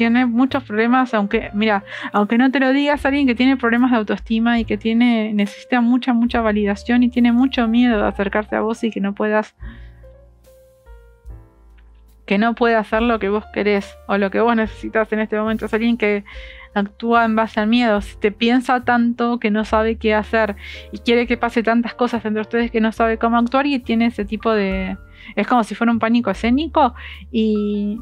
tiene muchos problemas, aunque, mira, aunque no te lo digas, alguien que tiene problemas de autoestima y que tiene, necesita mucha, mucha validación y tiene mucho miedo de acercarse a vos y que no puedas, que no pueda hacer lo que vos querés o lo que vos necesitas en este momento. Es alguien que actúa en base al miedo, te piensa tanto que no sabe qué hacer y quiere que pase tantas cosas entre ustedes que no sabe cómo actuar y tiene ese tipo de... Es como si fuera un pánico escénico y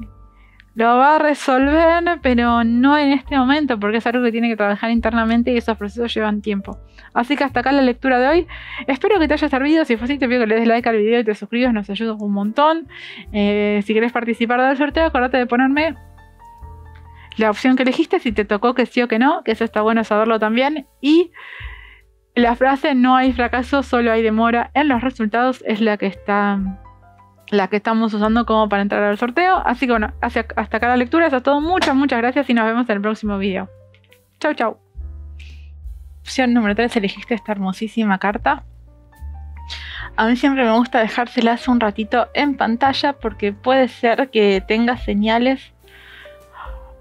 lo va a resolver, pero no en este momento, porque es algo que tiene que trabajar internamente y esos procesos llevan tiempo. Así que hasta acá la lectura de hoy. Espero que te haya servido. Si fue así, te pido que le des like al video y te suscribas, nos ayudas un montón. Eh, si querés participar del sorteo, acordate de ponerme la opción que elegiste, si te tocó que sí o que no, que eso está bueno saberlo también. Y la frase "no hay fracaso, solo hay demora en los resultados" es la que está... la que estamos usando como para entrar al sorteo. Así que bueno, hacia, hasta acá la lectura. Eso es todo. Muchas, muchas gracias y nos vemos en el próximo video. Chau, chau. Opción número tres. Elegiste esta hermosísima carta. A mí siempre me gusta dejárselas un ratito en pantalla porque puede ser que tenga señales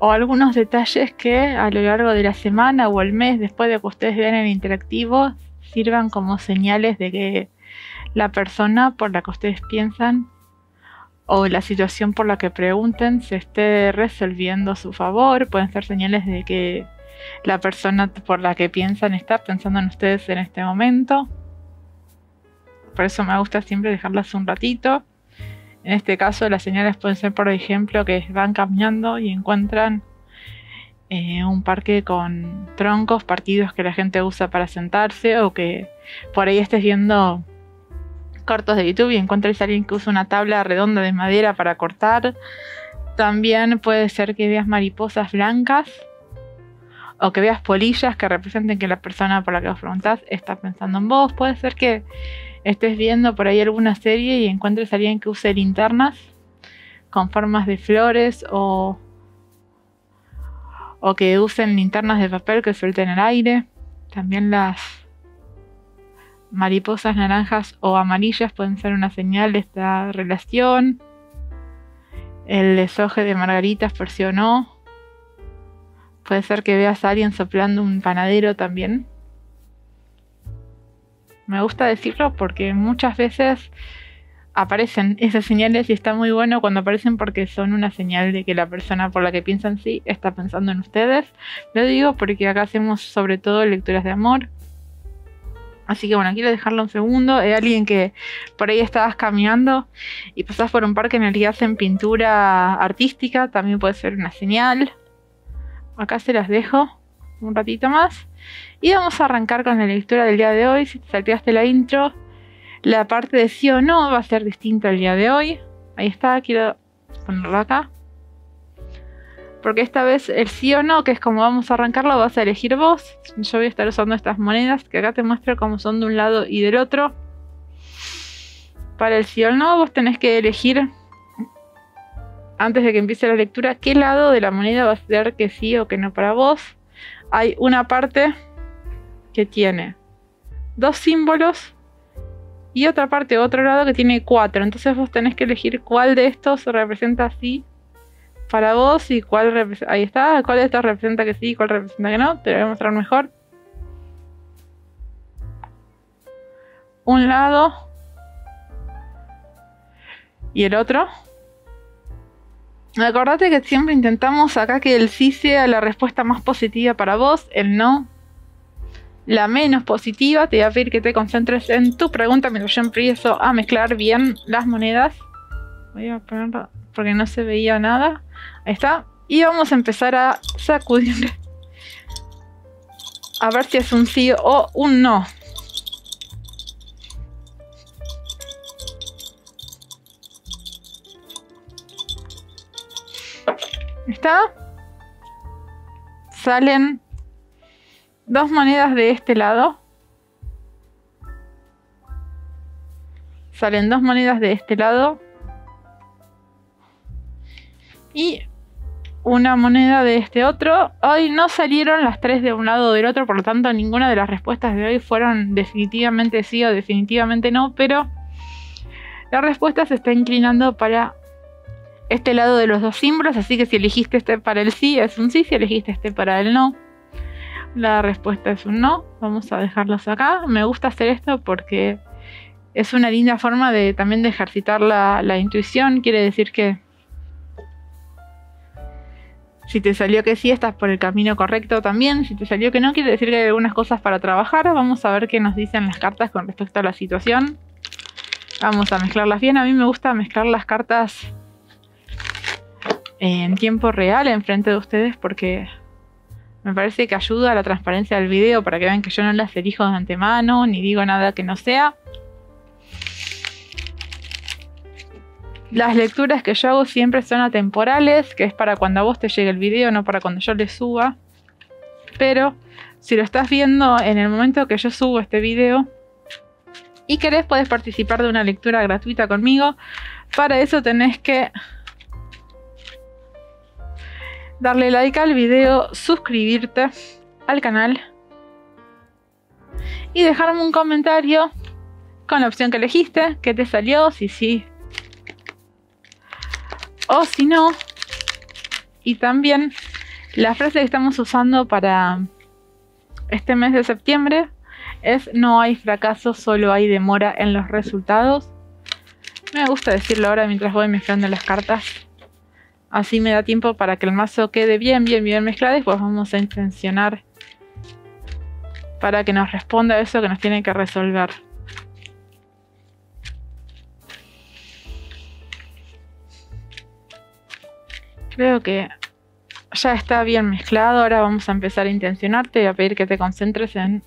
o algunos detalles que a lo largo de la semana o el mes, después de que ustedes vean el interactivo, sirvan como señales de que la persona por la que ustedes piensan o la situación por la que pregunten se esté resolviendo a su favor. Pueden ser señales de que la persona por la que piensan está pensando en ustedes en este momento. Por eso me gusta siempre dejarlas un ratito. En este caso las señales pueden ser, por ejemplo, que van caminando y encuentran eh, un parque con troncos partidos que la gente usa para sentarse, o que por ahí estés viendo cortos de YouTube y encuentres a alguien que usa una tabla redonda de madera para cortar. También puede ser que veas mariposas blancas o que veas polillas que representen que la persona por la que vos preguntás está pensando en vos. Puede ser que estés viendo por ahí alguna serie y encuentres a alguien que use linternas con formas de flores o, o que usen linternas de papel que suelten el aire. También las mariposas naranjas o amarillas pueden ser una señal de esta relación. El deshoje de margaritas, por sí o no. Puede ser que veas a alguien soplando un panadero también. Me gusta decirlo porque muchas veces aparecen esas señales y está muy bueno cuando aparecen porque son una señal de que la persona por la que piensan sí está pensando en ustedes. Lo digo porque acá hacemos sobre todo lecturas de amor. Así que bueno, quiero dejarlo un segundo. Hay alguien que por ahí estabas caminando y pasás por un parque en el que hacen pintura artística. También puede ser una señal. Acá se las dejo un ratito más. Y vamos a arrancar con la lectura del día de hoy. Si te salteaste la intro, la parte de sí o no va a ser distinta el día de hoy. Ahí está, quiero ponerla acá. Porque esta vez el sí o no, que es como vamos a arrancarlo, vas a elegir vos. Yo voy a estar usando estas monedas que acá te muestro cómo son de un lado y del otro. Para el sí o el no, vos tenés que elegir, antes de que empiece la lectura, qué lado de la moneda va a ser que sí o que no para vos. Hay una parte que tiene dos símbolos y otra parte, otro lado, que tiene cuatro. Entonces vos tenés que elegir cuál de estos representa sí para vos y cuál, ahí está, cuál de estos representa que sí y cuál representa que no. Te lo voy a mostrar mejor. Un lado y el otro. Acordate que siempre intentamos acá que el sí sea la respuesta más positiva para vos, el no la menos positiva. Te voy a pedir que te concentres en tu pregunta mientras yo empiezo a mezclar bien las monedas. Voy a ponerlo porque no se veía nada. Ahí está. Y vamos a empezar a sacudir, a ver si es un sí o un no. ¿Está? Salen dos monedas de este lado. Salen dos monedas de este lado. Y una moneda de este otro. Hoy no salieron las tres de un lado o del otro, por lo tanto ninguna de las respuestas de hoy fueron definitivamente sí o definitivamente no, pero la respuesta se está inclinando para este lado de los dos símbolos, así que si elegiste este para el sí es un sí, si elegiste este para el no, la respuesta es un no. Vamos a dejarlos acá. Me gusta hacer esto porque es una linda forma de también de ejercitar la, la intuición. Quiere decir que si te salió que sí, estás por el camino correcto también. Si te salió que no, quiere decir que hay algunas cosas para trabajar. Vamos a ver qué nos dicen las cartas con respecto a la situación. Vamos a mezclarlas bien. A mí me gusta mezclar las cartas en tiempo real enfrente de ustedes porque me parece que ayuda a la transparencia del video, para que vean que yo no las elijo de antemano ni digo nada que no sea. Las lecturas que yo hago siempre son atemporales, que es para cuando a vos te llegue el video, no para cuando yo le suba. Pero si lo estás viendo en el momento que yo subo este video y querés, podés participar de una lectura gratuita conmigo. Para eso tenés que darle like al video, suscribirte al canal y dejarme un comentario con la opción que elegiste, que te salió, si sí o si no, y también la frase que estamos usando para este mes de septiembre es: no hay fracaso, solo hay demora en los resultados. Me gusta decirlo ahora mientras voy mezclando las cartas, así me da tiempo para que el mazo quede bien, bien, bien mezclado, y pues vamos a intencionar para que nos responda eso que nos tiene que resolver. Creo que ya está bien mezclado. Ahora vamos a empezar a intencionarte y a pedir que te concentres en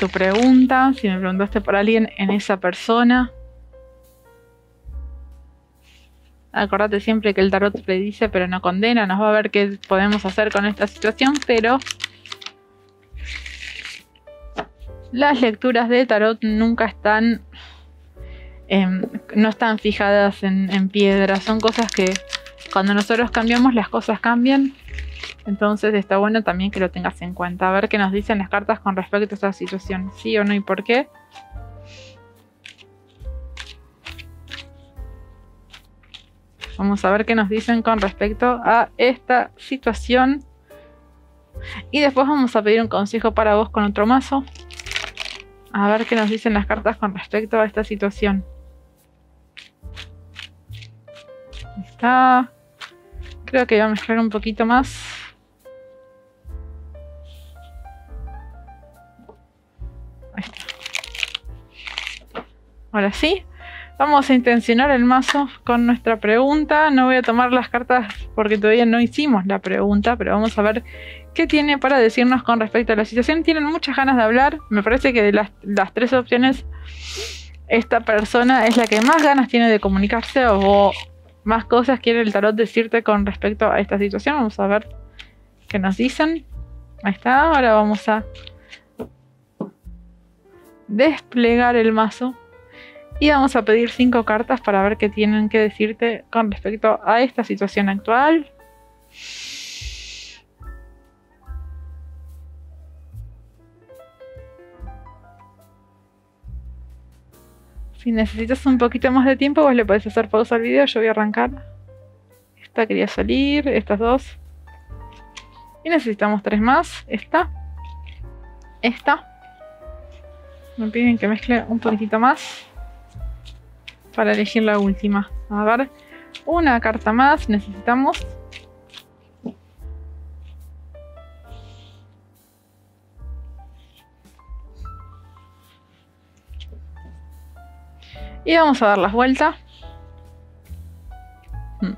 tu pregunta. Si me preguntaste por alguien, en esa persona. Acordate siempre que el tarot predice pero no condena. Nos va a ver qué podemos hacer con esta situación, pero las lecturas de tarot nunca están... Eh, no están fijadas en, en piedra, son cosas que cuando nosotros cambiamos, las cosas cambian. Entonces está bueno también que lo tengas en cuenta. A ver qué nos dicen las cartas con respecto a esta situación, sí o no y por qué. Vamos a ver qué nos dicen con respecto a esta situación y después vamos a pedir un consejo para vos con otro mazo. A ver qué nos dicen las cartas con respecto a esta situación. Está. Creo que voy a mezclar un poquito más. Ahí está. Ahora sí, vamos a intencionar el mazo con nuestra pregunta. No voy a tomar las cartas porque todavía no hicimos la pregunta, pero vamos a ver qué tiene para decirnos con respecto a la situación. Tienen muchas ganas de hablar. Me parece que de las, las tres opciones, esta persona es la que más ganas tiene de comunicarse o más cosas quiere el tarot decirte con respecto a esta situación. Vamos a ver qué nos dicen. Ahí está. Ahora vamos a desplegar el mazo y vamos a pedir cinco cartas para ver qué tienen que decirte con respecto a esta situación actual. Si necesitas un poquito más de tiempo, vos le podés hacer pausa al video. Yo voy a arrancar. Esta quería salir, estas dos. Y necesitamos tres más. Esta. Esta. Me piden que mezcle un poquitito más para elegir la última. A ver, una carta más necesitamos. Y vamos a dar las vueltas. Hmm.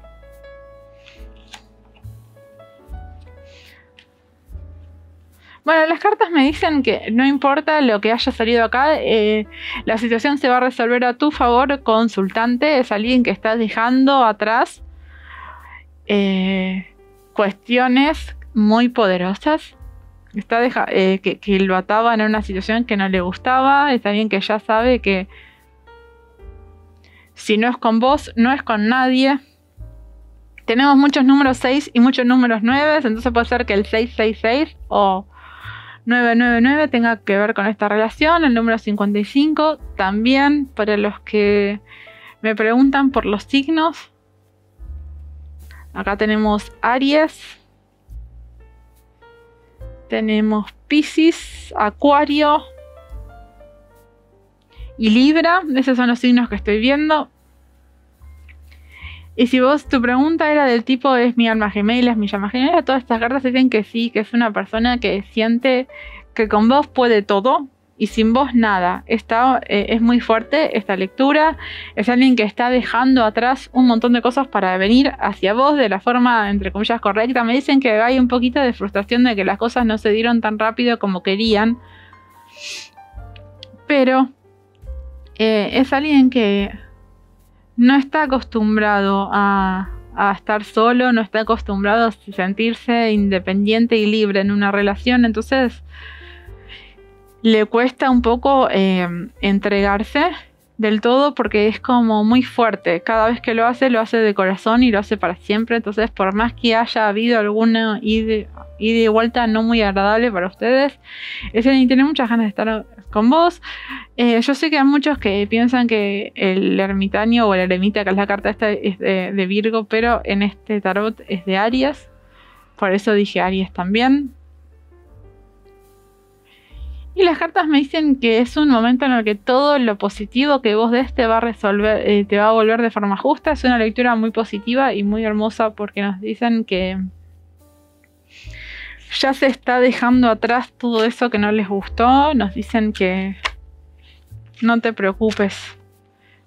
Bueno, las cartas me dicen que no importa lo que haya salido acá, eh, la situación se va a resolver a tu favor, consultante. Es alguien que está dejando atrás eh, cuestiones muy poderosas. Está deja eh, que, que lo ataban en una situación que no le gustaba. Es alguien que ya sabe que si no es con vos, no es con nadie. Tenemos muchos números seis y muchos números nueve. Entonces puede ser que el seis seis seis o nueve nueve nueve tenga que ver con esta relación. El número cincuenta y cinco también. Para los que Me preguntan por los signos. Acá tenemos Aries, tenemos Piscis, Acuario y Libra. Esos son los signos que estoy viendo. Y si vos, tu pregunta era del tipo, ¿es mi alma gemela, es mi llama gemela? Todas estas cartas dicen que sí, que es una persona que siente que con vos puede todo y sin vos nada. Esta, eh, es muy fuerte esta lectura. Es alguien que está dejando atrás un montón de cosas para venir hacia vos de la forma, entre comillas, correcta. Me dicen que hay un poquito de frustración de que las cosas no se dieron tan rápido como querían. Pero eh, es alguien que no está acostumbrado a, a estar solo, no está acostumbrado a sentirse independiente y libre en una relación. Entonces le cuesta un poco eh, entregarse del todo porque es como muy fuerte. Cada vez que lo hace, lo hace de corazón y lo hace para siempre. Entonces, por más que haya habido alguna ida y vuelta no muy agradable para ustedes, es alguien que tiene muchas ganas de estar con vos. Eh, yo sé que hay muchos que piensan que el ermitaño o el eremita, que es la carta esta, es de, de Virgo, pero en este tarot es de Aries. Por eso dije Aries también. Y las cartas me dicen que es un momento en el que todo lo positivo que vos des te va a resolver, eh, te va a volver de forma justa. Es una lectura muy positiva y muy hermosa porque nos dicen que ya se está dejando atrás todo eso que no les gustó. Nos dicen que no te preocupes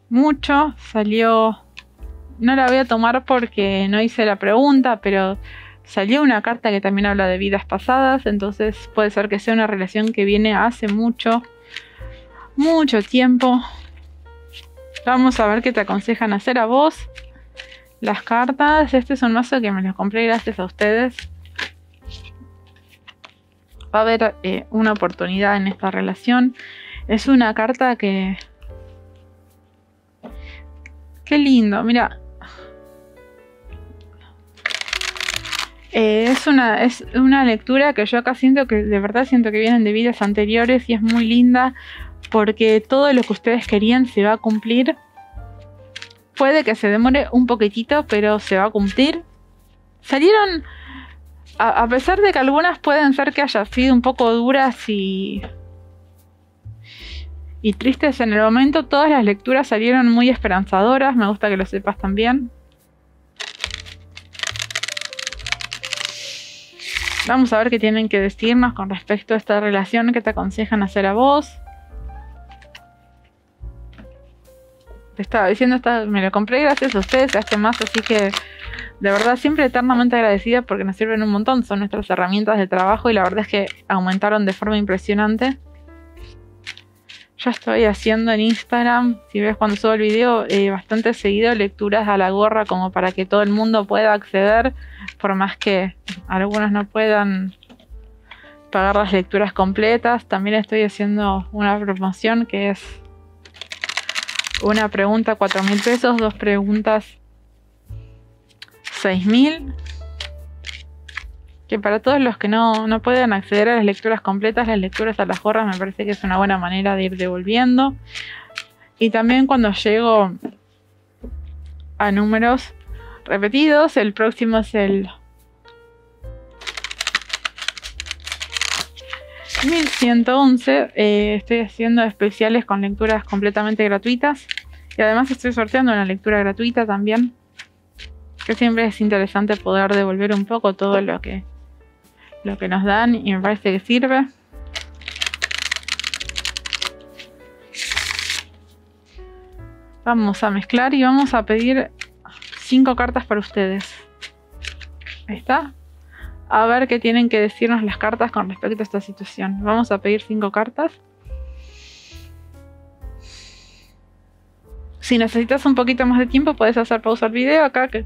mucho. Salió, no la voy a tomar porque no hice la pregunta, pero salió una carta que también habla de vidas pasadas. Entonces puede ser que sea una relación que viene hace mucho, mucho tiempo. Vamos a ver qué te aconsejan hacer a vos las cartas. Este es un mazo que me lo compré gracias a ustedes. Va a haber eh, una oportunidad en esta relación. Es una carta que... Qué lindo, mira. Eh, es, una, es una lectura que yo acá siento que de verdad siento que vienen de vidas anteriores y es muy linda porque todo lo que ustedes querían se va a cumplir. Puede que se demore un poquitito, pero se va a cumplir. Salieron, a, a pesar de que algunas pueden ser que hayan sido un poco duras y, y tristes en el momento, todas las lecturas salieron muy esperanzadoras. Me gusta que lo sepas también. Vamos a ver qué tienen que decirnos con respecto a esta relación, qué te aconsejan hacer a vos. Te estaba diciendo, esta, me lo compré gracias a ustedes, a este mazo, así que de verdad siempre eternamente agradecida porque nos sirven un montón. Son nuestras herramientas de trabajo y la verdad es que aumentaron de forma impresionante. Yo estoy haciendo en Instagram, si ves cuando subo el video, eh, bastante seguido lecturas a la gorra como para que todo el mundo pueda acceder, por más que algunos no puedan pagar las lecturas completas. También estoy haciendo una promoción que es una pregunta cuatro mil pesos, dos preguntas seis mil. Que para todos los que no, no pueden acceder a las lecturas completas, las lecturas a las gorras me parece que es una buena manera de ir devolviendo. Y también cuando llego a números repetidos, el próximo es el mil ciento once. Eh, estoy haciendo especiales con lecturas completamente gratuitas. Y además estoy sorteando una lectura gratuita también. Que siempre es interesante poder devolver un poco todo lo que... lo que nos dan y me parece que sirve. Vamos a mezclar y vamos a pedir cinco cartas para ustedes. Ahí está. A ver qué tienen que decirnos las cartas con respecto a esta situación. Vamos a pedir cinco cartas. Si necesitas un poquito más de tiempo, puedes hacer pausa el video acá, que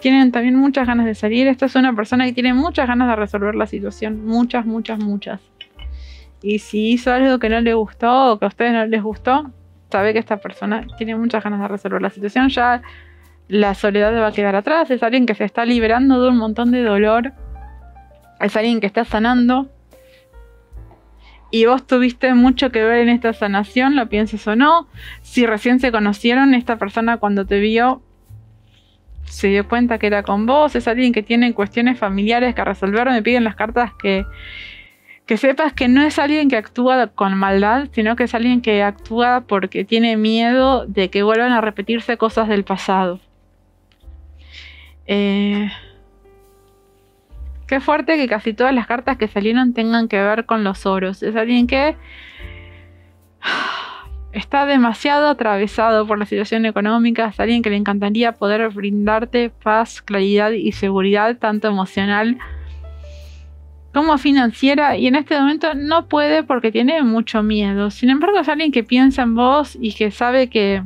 tienen también muchas ganas de salir. Esta es una persona que tiene muchas ganas de resolver la situación. Muchas, muchas, muchas. Y si hizo algo que no le gustó o que a ustedes no les gustó, sabe que esta persona tiene muchas ganas de resolver la situación. Ya la soledad va a quedar atrás. Es alguien que se está liberando de un montón de dolor. Es alguien que está sanando. y vos tuviste mucho que ver en esta sanación, lo pienses o no. Si recién se conocieron, esta persona cuando te vio se dio cuenta que era con vos. Es alguien que tiene cuestiones familiares que resolver. Me piden las cartas que, que sepas que no es alguien que actúa con maldad, sino que es alguien que actúa porque tiene miedo de que vuelvan a repetirse cosas del pasado. Eh, qué fuerte que casi todas las cartas que salieron tengan que ver con los oros. Es alguien que está demasiado atravesado por la situación económica. Es alguien que le encantaría poder brindarte paz, claridad y seguridad, tanto emocional como financiera, y en este momento no puede porque tiene mucho miedo. Sin embargo, es alguien que piensa en vos y que sabe que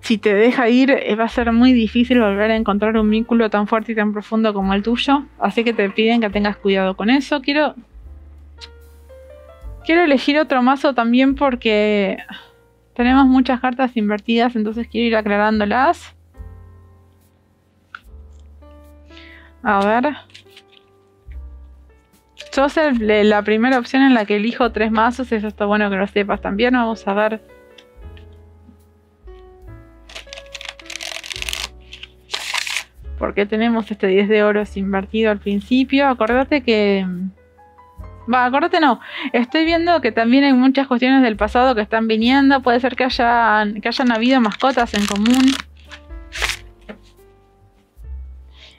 si te deja ir va a ser muy difícil volver a encontrar un vínculo tan fuerte y tan profundo como el tuyo, así que te piden que tengas cuidado con eso. Quiero... Quiero elegir otro mazo también porque tenemos muchas cartas invertidas, entonces quiero ir aclarándolas. A ver. Sos el, la primera opción en la que elijo tres mazos, eso está bueno que lo sepas también. Vamos a ver. ¿Por qué tenemos este diez de oros invertido al principio? Acordate que... Va, acordate no, estoy viendo que también hay muchas cuestiones del pasado que están viniendo. Puede ser que hayan, que hayan habido mascotas en común.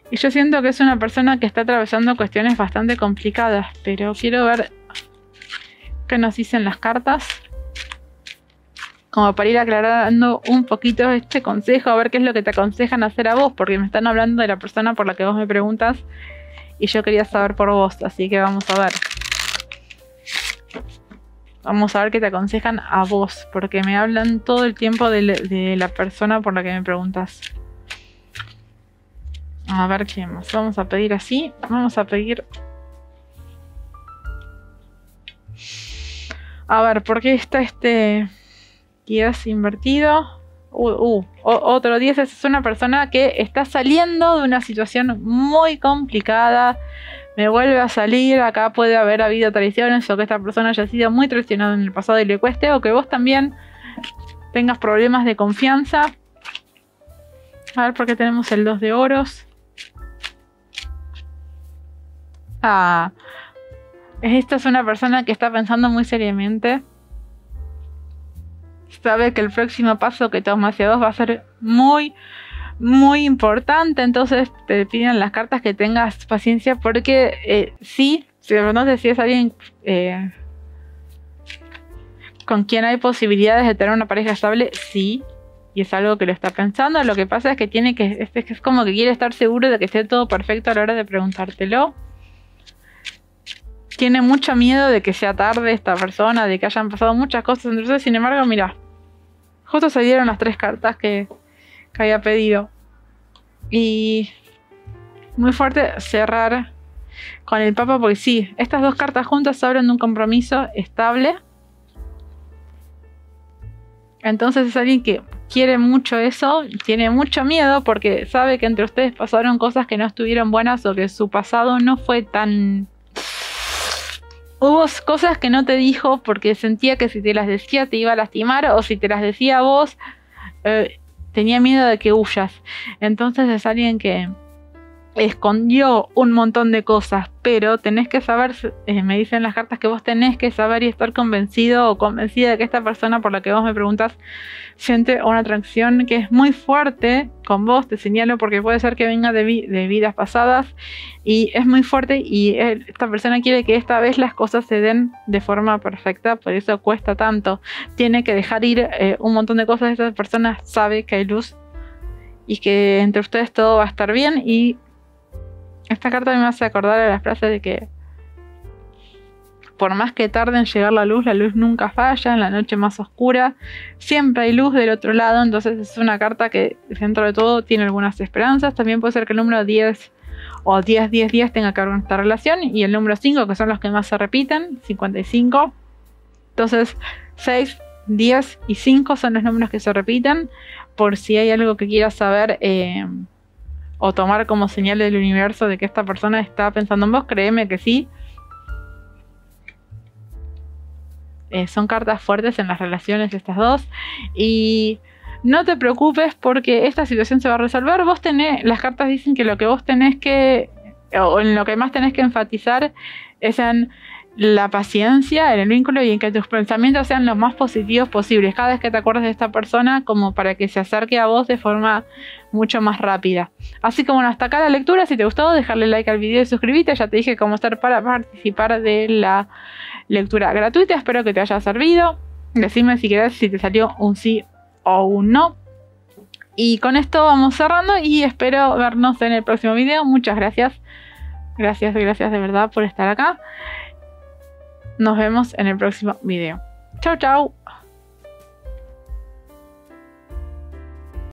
Y yo siento que es una persona que está atravesando cuestiones bastante complicadas. Pero quiero ver qué nos dicen las cartas, como para ir aclarando un poquito este consejo. A ver qué es lo que te aconsejan hacer a vos, porque me están hablando de la persona por la que vos me preguntas y yo quería saber por vos. Así que vamos a ver. Vamos a ver qué te aconsejan a vos, porque me hablan todo el tiempo de, de la persona por la que me preguntas. A ver qué más. Vamos a pedir así. Vamos a pedir... A ver, ¿por qué está este diez invertido? Uh, uh, otro diez. Es una persona que está saliendo de una situación muy complicada. Me vuelve a salir, acá puede haber habido traiciones, o que esta persona haya sido muy traicionada en el pasado y le cueste, o que vos también tengas problemas de confianza. A ver, ¿por qué tenemos el dos de oros? Ah, esta es una persona que está pensando muy seriamente. Sabe que el próximo paso que toma hacia vos va a ser muy... muy importante, entonces te piden las cartas que tengas paciencia porque eh, sí, si no sé si es alguien eh, con quien hay posibilidades de tener una pareja estable, sí, y es algo que lo está pensando. Lo que pasa es que tiene que, es, es como que quiere estar seguro de que esté todo perfecto a la hora de preguntártelo. Tiene mucho miedo de que sea tarde esta persona, de que hayan pasado muchas cosas, entonces sin embargo, mira, justo se dieron las tres cartas que que había pedido. Y muy fuerte cerrar con el Papa, porque sí, estas dos cartas juntas hablan de un compromiso estable. Entonces es alguien que quiere mucho eso, tiene mucho miedo porque sabe que entre ustedes pasaron cosas que no estuvieron buenas, o que su pasado no fue tan... Hubo cosas que no te dijo porque sentía que si te las decía te iba a lastimar, o si te las decía a vos... Eh, tenía miedo de que huyas. Entonces es alguien que escondió un montón de cosas. Pero tenés que saber, eh, me dicen las cartas que vos tenés que saber y estar convencido o convencida de que esta persona por la que vos me preguntás siente una atracción que es muy fuerte con vos. Te señalo porque puede ser que venga de, vi de vidas pasadas. Y es muy fuerte y él, esta persona quiere que esta vez las cosas se den de forma perfecta. Por eso cuesta tanto. Tiene que dejar ir eh, un montón de cosas. Esta persona sabe que hay luz y que entre ustedes todo va a estar bien. Y esta carta me hace acordar a la frase de que por más que tarde en llegar la luz, la luz nunca falla. En la noche más oscura siempre hay luz del otro lado. Entonces es una carta que dentro de todo tiene algunas esperanzas. También puede ser que el número diez o diez, diez, diez tenga que ver con esta relación. Y el número cinco, que son los que más se repiten, cincuenta y cinco. Entonces seis, diez y cinco son los números que se repiten. Por si hay algo que quieras saber... Eh, o tomar como señal del universo de que esta persona está pensando en vos, créeme que sí. Eh, son cartas fuertes en las relaciones estas dos. Y no te preocupes porque esta situación se va a resolver. Vos tenés, las cartas dicen que lo que vos tenés que, o en lo que más tenés que enfatizar es en la paciencia, en el vínculo y en que tus pensamientos sean los más positivos posibles. Cada vez que te acuerdes de esta persona, como para que se acerque a vos de forma mucho más rápida. Así que bueno, hasta acá la lectura. Si te gustó, dejarle like al video y suscribirte. Ya te dije cómo estar para participar de la lectura gratuita. Espero que te haya servido. Decime si querés si te salió un sí o un no. Y con esto vamos cerrando y espero vernos en el próximo video. Muchas gracias. Gracias, gracias de verdad por estar acá. Nos vemos en el próximo video. Chau, chau.